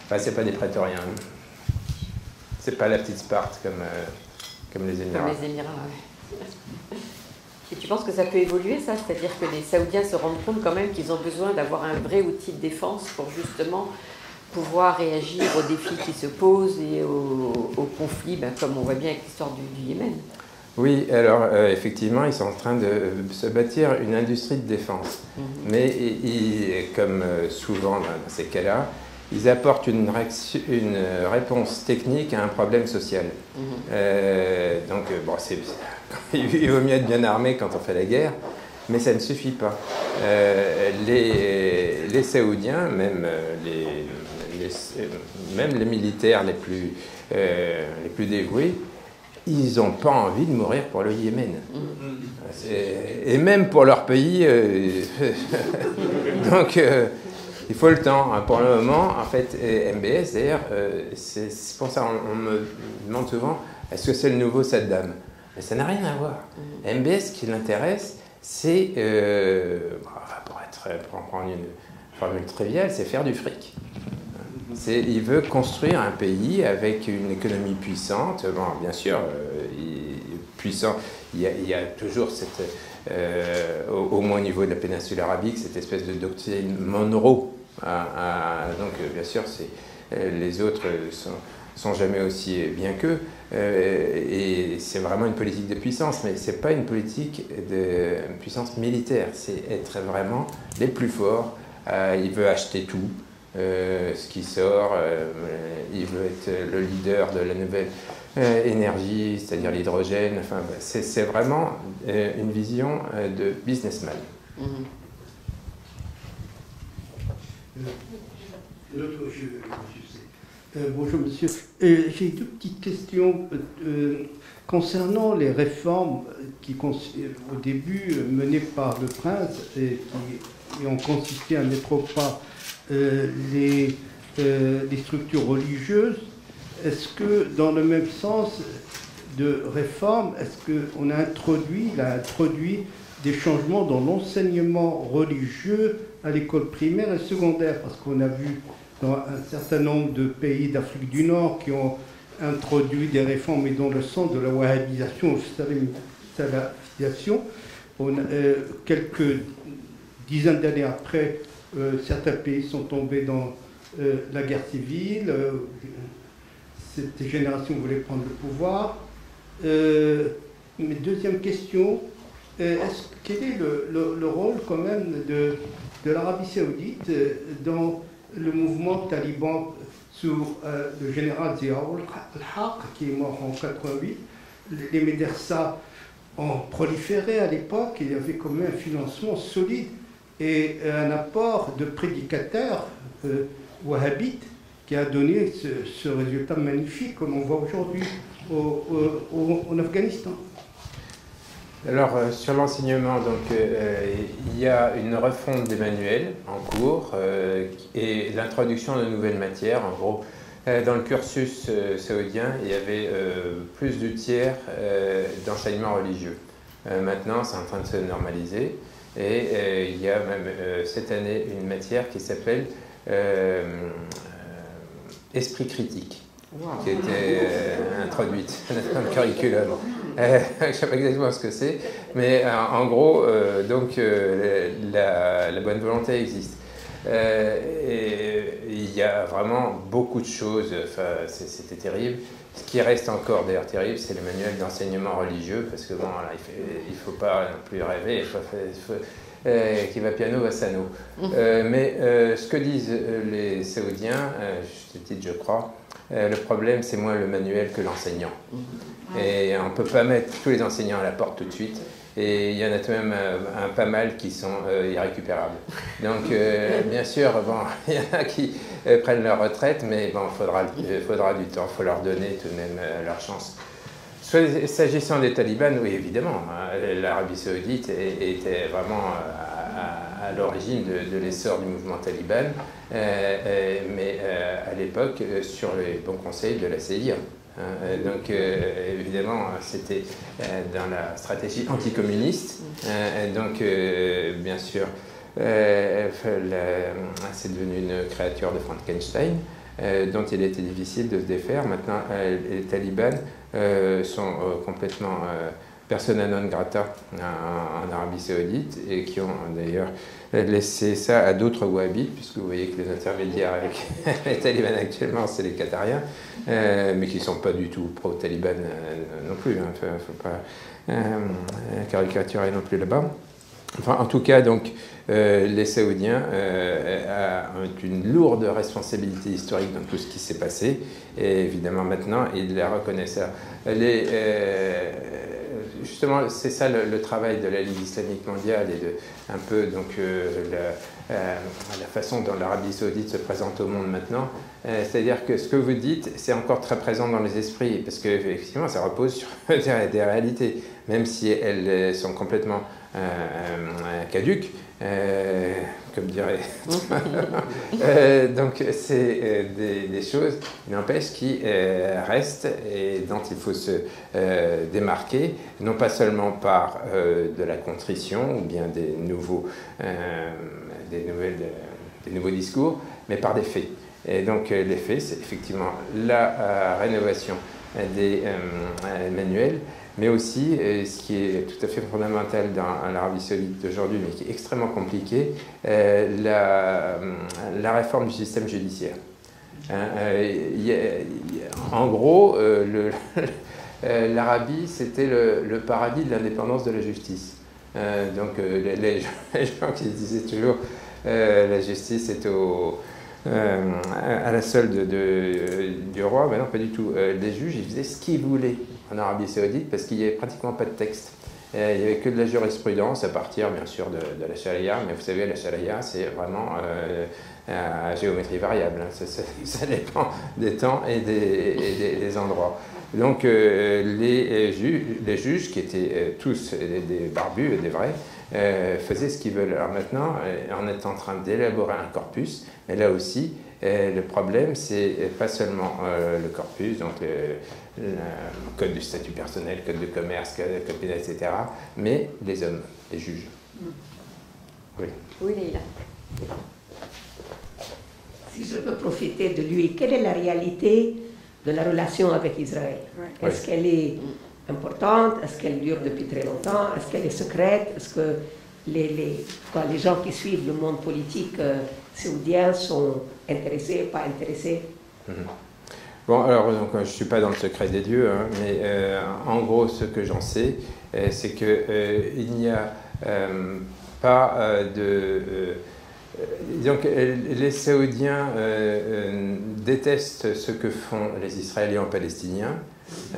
Enfin, c'est pas des prétoriens. Hein. C'est pas la petite Sparte comme, euh, comme les Émirats. Comme les Émirats, ouais. Et tu penses que ça peut évoluer, ça? C'est-à-dire que les Saoudiens se rendent compte quand même qu'ils ont besoin d'avoir un vrai outil de défense pour justement pouvoir réagir aux défis qui se posent et aux, aux conflits, ben, comme on voit bien avec l'histoire du, du Yémen. Oui, alors euh, effectivement, ils sont en train de se bâtir une industrie de défense. Mmh. Mais ils, comme souvent dans ces cas-là, ils apportent une, une réponse technique à un problème social. Mmh. Euh, donc, bon, c'est... Il vaut mieux être bien armé quand on fait la guerre, mais ça ne suffit pas. Euh, les, les Saoudiens, même les, les, même les militaires les plus, euh, les plus dévoués, ils n'ont pas envie de mourir pour le Yémen. Et, et même pour leur pays. Euh, donc, euh, il faut le temps. Hein. Pour le moment, en fait, M B S, d'ailleurs, euh, c'est pour ça qu'on me demande souvent, est-ce que c'est le nouveau Saddam ? Mais ça n'a rien à voir. M B S, ce qui l'intéresse, c'est, euh, pour, être, pour en prendre une formule triviale, c'est faire du fric. Il veut construire un pays avec une économie puissante. Bon, bien sûr, euh, il, puissant, il y a, il y a toujours, cette, euh, au, au moins au niveau de la péninsule arabique, cette espèce de doctrine Monroe. À, à, donc, bien sûr, euh, les autres sont... sont jamais aussi bien qu'eux, euh, et c'est vraiment une politique de puissance, mais c'est pas une politique de puissance militaire, c'est être vraiment les plus forts, euh, il veut acheter tout, euh, ce qui sort, euh, il veut être le leader de la nouvelle euh, énergie, c'est-à-dire l'hydrogène, enfin, c'est vraiment euh, une vision euh, de businessman. Mmh. Euh, bonjour monsieur, euh, j'ai deux petites questions euh, concernant les réformes qui au début menées par le prince et qui et ont consisté à mettre au pas euh, les, euh, les structures religieuses. Est-ce que dans le même sens de réforme, est-ce qu'on a introduit, il a introduit des changements dans l'enseignement religieux à l'école primaire et secondaire, parce qu'on a vu dans un certain nombre de pays d'Afrique du Nord qui ont introduit des réformes et dans le sens de la wahhabisation, salafisation. On a, euh, quelques dizaines d'années après, euh, certains pays sont tombés dans euh, la guerre civile. Euh, cette génération voulait prendre le pouvoir. Euh, mais deuxième question, euh, est-ce, quel est le, le, le rôle quand même de, de l'Arabie Saoudite euh, dans le mouvement taliban sous euh, le général Ziaul al-Haq, qui est mort en quatre-vingt-huit. Les médersas ont proliféré à l'époque, il y avait quand même un financement solide et un apport de prédicateurs euh, wahhabites qui a donné ce, ce résultat magnifique que l'on voit aujourd'hui au, au, au, en Afghanistan. Alors, euh, sur l'enseignement, il euh, y a une refonte des manuels en cours euh, et l'introduction de nouvelles matières. En gros, euh, dans le cursus euh, saoudien, il y avait euh, plus du tiers euh, d'enseignement religieux. Euh, maintenant, c'est en train de se normaliser et il euh, y a même euh, cette année une matière qui s'appelle euh, euh, esprit critique. Wow. Qui était euh, introduite dans le curriculum. Euh, je ne sais pas exactement ce que c'est, mais euh, en gros, euh, donc, euh, la, la bonne volonté existe. Euh, et il y a vraiment beaucoup de choses, enfin, c'était terrible. Ce qui reste encore d'ailleurs terrible, c'est les manuels d'enseignement religieux, parce que bon, là, il ne faut, faut pas non plus rêver, il faut, il faut, euh, qui va piano va sano. Euh, mais euh, ce que disent les Saoudiens, euh, je te dis, je crois, Euh, le problème, c'est moins le manuel que l'enseignant. Et on ne peut pas mettre tous les enseignants à la porte tout de suite. Et il y en a tout de même euh, un, pas mal qui sont euh, irrécupérables. Donc, euh, bien sûr, bon, il y en a qui euh, prennent leur retraite, mais bon, faudra, euh, faudra du temps. Il faut leur donner tout de même euh, leur chance. S'agissant des talibans, oui, évidemment, l'Arabie saoudite était vraiment à, à, à l'origine de, de l'essor du mouvement taliban, euh, mais euh, à l'époque, sur les bons conseils de la C I A. Donc euh, évidemment c'était euh, dans la stratégie anticommuniste, euh, donc euh, bien sûr euh, c'est devenu une créature de Frankenstein euh, dont il était difficile de se défaire. Maintenant euh, les talibans euh, sont euh, complètement euh, persona non grata en, en Arabie Saoudite et qui ont d'ailleurs laissé ça à d'autres wahhabites, puisque vous voyez que les intermédiaires avec les talibans actuellement, c'est les Qatariens, euh, mais qui ne sont pas du tout pro-talibans euh, non plus, il hein, ne faut pas euh, caricaturer non plus là-bas. Enfin, en tout cas, donc, euh, les Saoudiens euh, ont une lourde responsabilité historique dans tout ce qui s'est passé, et évidemment maintenant, ils la reconnaissent. Les, euh, justement, c'est ça le, le travail de la Ligue Islamique Mondiale et de, un peu donc, euh, la, euh, la façon dont l'Arabie Saoudite se présente au monde maintenant. Euh, C'est-à-dire que ce que vous dites, c'est encore très présent dans les esprits, parce que effectivement, ça repose sur des, des réalités, même si elles sont complètement euh, euh, caduques, euh, comme dirait. euh, donc, c'est euh, des, des choses, n'empêche, qui euh, restent et dont il faut se euh, démarquer, non pas seulement par euh, de la contrition ou bien des nouveaux, euh, des nouvelles, des nouveaux discours, mais par des faits. Et donc, euh, les faits, c'est effectivement la euh, rénovation des euh, manuels, mais aussi, euh, ce qui est tout à fait fondamental dans l'Arabie saoudite d'aujourd'hui, mais qui est extrêmement compliqué, euh, la, la réforme du système judiciaire. Hein, euh, y a, y a, en gros, euh, l'Arabie, c'était le, le paradis de l'indépendance de la justice. Euh, donc, euh, les, les, gens, les gens qui disaient toujours euh, la justice est au... Euh, à la solde de, de, du roi, mais non, pas du tout. Euh, les juges, ils faisaient ce qu'ils voulaient en Arabie Saoudite parce qu'il n'y avait pratiquement pas de texte. Euh, il n'y avait que de la jurisprudence à partir, bien sûr, de, de la charia, mais vous savez, la charia, c'est vraiment euh, à géométrie variable. Hein. Ça, ça, ça dépend des temps et des, et des, des endroits. Donc, euh, les, ju les juges, qui étaient euh, tous des, des barbus, des vrais, Euh, faisaient ce qu'ils veulent. Alors maintenant, euh, on est en train d'élaborer un corpus, mais là aussi, euh, le problème, c'est pas seulement euh, le corpus, donc euh, le code du statut personnel, code de commerce, code, code pénal, et cetera, mais les hommes, les juges. Oui. Oui, Leïla. Si je peux profiter de lui, quelle est la réalité de la relation avec Israël? Oui. Est-ce qu'elle est... importante? Est-ce qu'elle dure depuis très longtemps? Est-ce qu'elle est secrète? Est-ce que les, les, quoi, les gens qui suivent le monde politique euh, saoudien sont intéressés, pas intéressés? Mmh. Bon, alors, donc, je ne suis pas dans le secret des dieux, hein, mais euh, en gros, ce que j'en sais, euh, c'est qu'il euh, n'y a euh, pas euh, de... Euh, donc, les Saoudiens euh, euh, détestent ce que font les Israéliens et Palestiniens,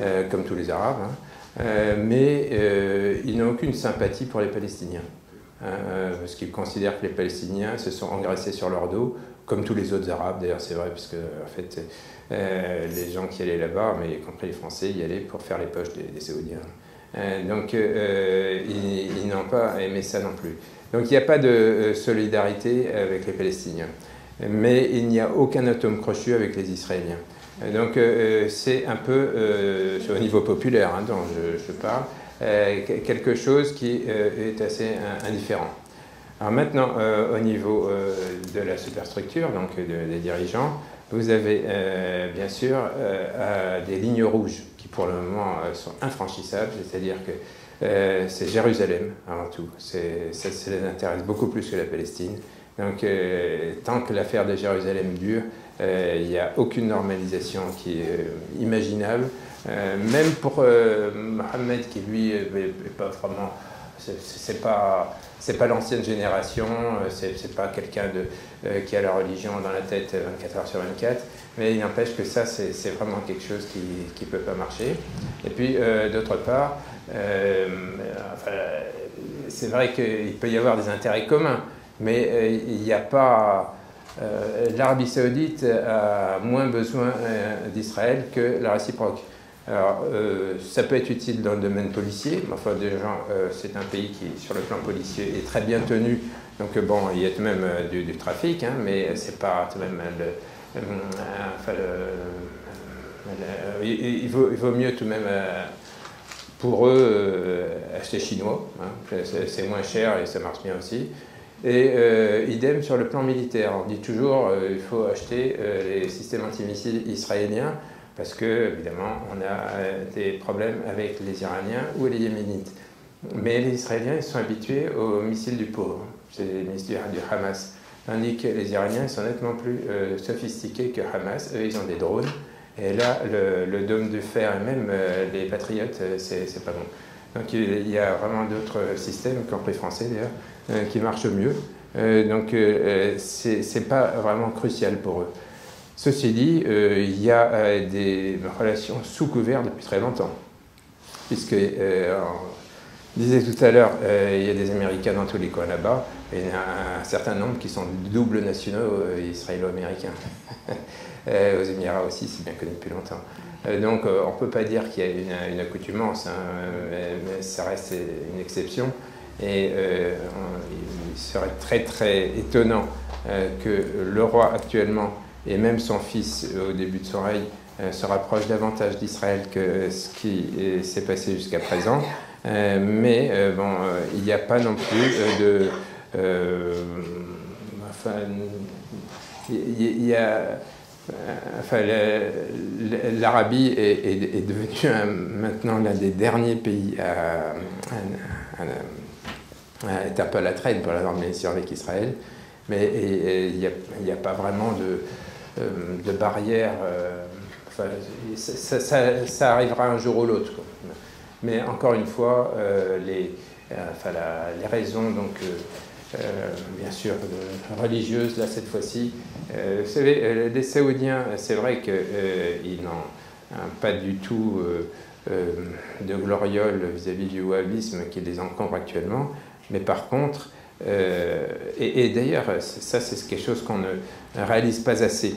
Euh, comme tous les Arabes, hein. euh, mais euh, ils n'ont aucune sympathie pour les Palestiniens, hein, euh, parce qu'ils considèrent que les Palestiniens se sont engraissés sur leur dos, comme tous les autres Arabes, d'ailleurs c'est vrai, parce que en fait, euh, les gens qui allaient là-bas, mais y compris les Français, y allaient pour faire les poches des, des Saoudiens. Euh, donc euh, ils, ils n'ont pas aimé ça non plus. Donc il n'y a pas de euh, solidarité avec les Palestiniens, mais il n'y a aucun atome crochu avec les Israéliens. Donc euh, c'est un peu, euh, au niveau populaire hein, dont je, je parle, euh, quelque chose qui euh, est assez euh, indifférent. Alors maintenant, euh, au niveau euh, de la superstructure, donc de, des dirigeants, vous avez euh, bien sûr euh, des lignes rouges qui pour le moment euh, sont infranchissables, c'est-à-dire que euh, c'est Jérusalem avant tout, ça, ça les intéresse beaucoup plus que la Palestine. Donc euh, tant que l'affaire de Jérusalem dure, il euh, n'y a aucune normalisation qui est euh, imaginable, euh, même pour euh, Mohamed qui lui n'est pas vraiment, c'est pas, pas l'ancienne génération, c'est pas quelqu'un euh, qui a la religion dans la tête vingt-quatre heures sur vingt-quatre, mais il n'empêche que ça c'est vraiment quelque chose qui ne peut pas marcher. Et puis euh, d'autre part, euh, enfin, c'est vrai qu'il peut y avoir des intérêts communs, mais il euh, n'y a pas... Euh, L'Arabie saoudite a moins besoin euh, d'Israël que la réciproque. Alors, euh, ça peut être utile dans le domaine policier, mais enfin, déjà, euh, c'est un pays qui, sur le plan policier, est très bien tenu. Donc, bon, il y a tout de même euh, du, du trafic, hein, mais c'est pas tout de même... Le, euh, enfin, le, le, il, il, vaut, il vaut mieux tout de même, euh, pour eux, euh, acheter chinois. Hein, c'est moins cher et ça marche bien aussi. Et euh, idem sur le plan militaire. On dit toujours euh, il faut acheter euh, les systèmes antimissiles israéliens, parce que, évidemment, on a des problèmes avec les Iraniens ou les Yéménites. Mais les Israéliens, ils sont habitués aux missiles du pauvre, c'est les missiles du Hamas. Tandis que les Iraniens, ils sont nettement plus euh, sophistiqués que Hamas. Eux, ils ont des drones. Et là, le, le dôme de fer, et même euh, les patriotes, c'est pas bon. Donc, il y a vraiment d'autres systèmes, compris français d'ailleurs, euh, qui marchent mieux. Euh, donc, euh, c'est pas vraiment crucial pour eux. Ceci dit, euh, il y a euh, des relations sous couvert depuis très longtemps. Puisque, euh, on disait tout à l'heure, euh, il y a des Américains dans tous les coins là-bas, et il y a un certain nombre qui sont doubles nationaux euh, israélo-américains. euh, aux Émirats aussi, c'est bien connu depuis longtemps. Euh, donc euh, on ne peut pas dire qu'il y a une, une accoutumance, hein, mais ça reste une exception. Et euh, il serait très très étonnant euh, que le roi actuellement, et même son fils, au début de son règne, euh, se rapproche davantage d'Israël que ce qui s'est passé jusqu'à présent. Euh, mais euh, bon, euh, il n'y a pas non plus euh, de... Euh, enfin, il y a... Enfin, l'Arabie est, est, est devenue un, maintenant l'un des derniers pays à, à, à, à être un peu à la traîne pour la normalisation avec Israël. Mais il n'y a, a pas vraiment de, euh, de barrière. Euh, enfin, ça, ça, ça arrivera un jour ou l'autre. Mais encore une fois, euh, les, euh, enfin, la, les raisons, donc, euh, bien sûr, de, religieuses, là, cette fois-ci. Euh, vous savez, euh, les Saoudiens, c'est vrai qu'ils euh, n'ont hein, pas du tout euh, euh, de gloriole vis-à-vis du wahhabisme qui les encombre actuellement. Mais par contre, Euh, et, et d'ailleurs, ça c'est quelque chose qu'on ne réalise pas assez.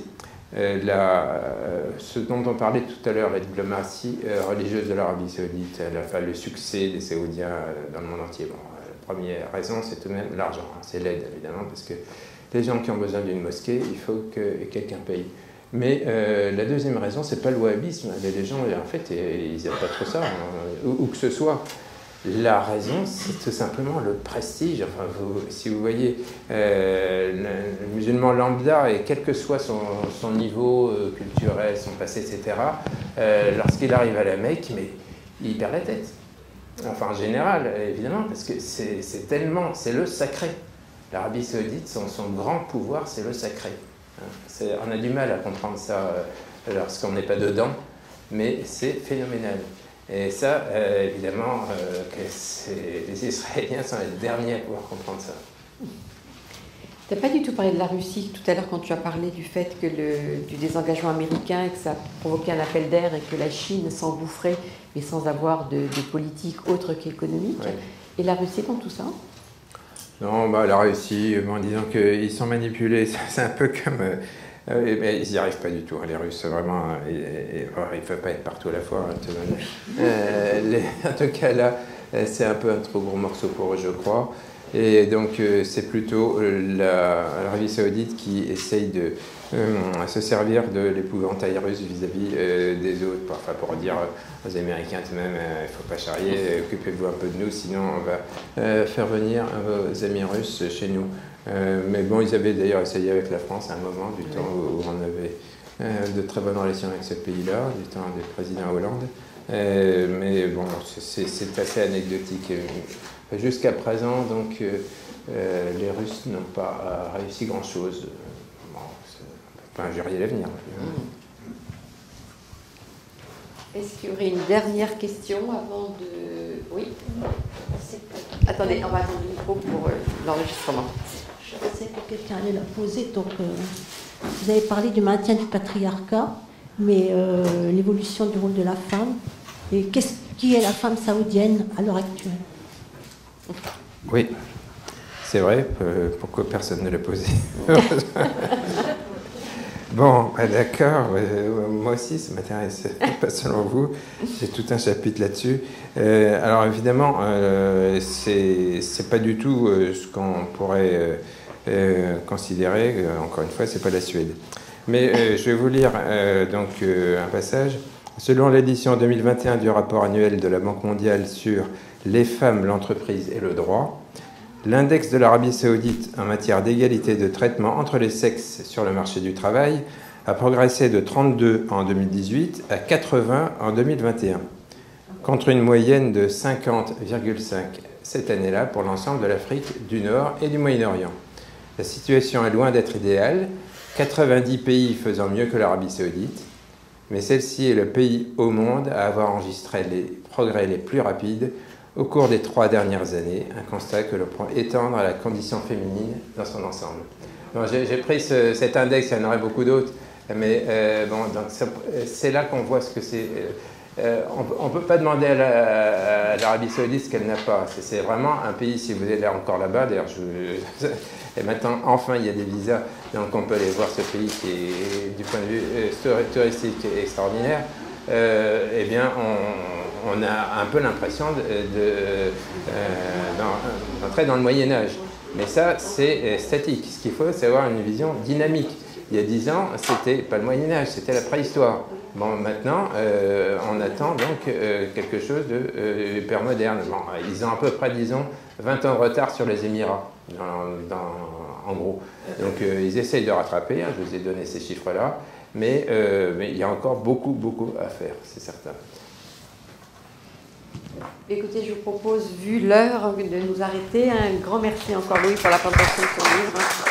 Euh, la, euh, ce dont on parlait tout à l'heure, la diplomatie euh, religieuse de l'Arabie saoudite, euh, enfin, le succès des Saoudiens euh, dans le monde entier. Bon, euh, la première raison, c'est tout de même l'argent, hein, c'est l'aide évidemment, parce que les gens qui ont besoin d'une mosquée, il faut que quelqu'un paye. Mais euh, la deuxième raison, c'est pas le wahhabisme. Les gens, en fait, ils n'aiment pas trop ça, hein, ou, ou que ce soit. La raison, c'est tout simplement le prestige. Enfin, vous, si vous voyez, euh, le, le musulman lambda, et quel que soit son, son niveau euh, culturel, son passé, et cetera, euh, lorsqu'il arrive à la Mecque, mais il perd la tête. Enfin, en général, évidemment, parce que c'est tellement... C'est le sacré. L'Arabie saoudite, son, son grand pouvoir, c'est le sacré. On a du mal à comprendre ça euh, lorsqu'on n'est pas dedans, mais c'est phénoménal. Et ça, euh, évidemment, euh, que les Israéliens sont les derniers à pouvoir comprendre ça. Tu n'as pas du tout parlé de la Russie tout à l'heure quand tu as parlé du fait que le, du désengagement américain et que ça provoquait un appel d'air et que la Chine s'engouffrait, mais sans avoir de, de politique autre qu'économique. Ouais. Et la Russie dans tout ça? Non, bah, la Russie, bon, disons qu'ils sont manipulés, c'est un peu comme... Euh, Euh, mais ils n'y arrivent pas du tout, hein, les Russes, vraiment, hein, et, et, alors, il ne faut pas être partout à la fois. Hein, tout euh, les, en tout cas, là, c'est un peu un trop gros morceau pour eux, je crois. Et donc, euh, c'est plutôt euh, l'Arabie saoudite qui essaye de euh, se servir de l'épouvantail russe vis-à-vis euh, des autres. Enfin, pour dire euh, aux Américains, tout de même, il euh, ne faut pas charrier, occupez-vous un peu de nous, sinon on va euh, faire venir vos amis russes chez nous. Euh, mais bon, ils avaient d'ailleurs essayé avec la France à un moment, du temps où, où on avait euh, de très bonnes relations avec ce pays-là, du temps du président Hollande. Euh, mais bon, c'est assez anecdotique. Jusqu'à présent, donc, euh, les Russes n'ont pas réussi grand-chose. Bon, on ne peut pas injurier l'avenir. Mmh. Est-ce qu'il y aurait une dernière question avant de... Oui. Attendez, on va attendre le micro pour euh, l'enregistrement. Je pensais que quelqu'un allait la poser. Donc, euh, vous avez parlé du maintien du patriarcat, mais euh, l'évolution du rôle de la femme. Et qu'est-ce qui est la femme saoudienne à l'heure actuelle? Oui, c'est vrai. Euh, pourquoi personne ne l'a posé? Bon, bah d'accord, euh, moi aussi ça m'intéresse, pas seulement vous, j'ai tout un chapitre là-dessus. Euh, alors évidemment, euh, c'est pas du tout euh, ce qu'on pourrait euh, euh, considérer, euh, encore une fois, c'est pas la Suède. Mais euh, je vais vous lire euh, donc euh, un passage. Selon l'édition deux mille vingt et un du rapport annuel de la Banque mondiale sur les femmes, l'entreprise et le droit, l'index de l'Arabie Saoudite en matière d'égalité de traitement entre les sexes sur le marché du travail a progressé de trente-deux en deux mille dix-huit à quatre-vingts en deux mille vingt et un, contre une moyenne de cinquante virgule cinq cette année-là pour l'ensemble de l'Afrique du Nord et du Moyen-Orient. La situation est loin d'être idéale, quatre-vingt-dix pays faisant mieux que l'Arabie Saoudite, mais celle-ci est le pays au monde à avoir enregistré les progrès les plus rapides au cours des trois dernières années, un constat que l'on peut étendre à la condition féminine dans son ensemble. J'ai pris ce, cet index, il y en aurait beaucoup d'autres, mais euh, bon, c'est là qu'on voit ce que c'est. Euh, on ne peut pas demander à l'Arabie Saoudite ce qu'elle n'a pas. C'est vraiment un pays, si vous êtes là encore là-bas, d'ailleurs, je, et maintenant, enfin, il y a des visas, donc on peut aller voir ce pays qui est, du point de vue euh, touristique, extraordinaire. Euh, eh bien, on, on a un peu l'impression d'entrer de, de, euh, dans, dans le Moyen-Âge. Mais ça, c'est statique. Ce qu'il faut, c'est avoir une vision dynamique. Il y a dix ans, c'était pas le Moyen-Âge, c'était la préhistoire. Bon, maintenant, euh, on attend donc euh, quelque chose de euh, hyper moderne. Bon, ils ont à peu près, disons, vingt ans de retard sur les Émirats, dans, dans, en gros. Donc, euh, ils essayent de rattraper, hein, je vous ai donné ces chiffres-là. Mais, euh, mais il y a encore beaucoup, beaucoup à faire, c'est certain. Écoutez, je vous propose, vu l'heure, de nous arrêter. Un grand merci encore, Louis, pour la présentation de son livre.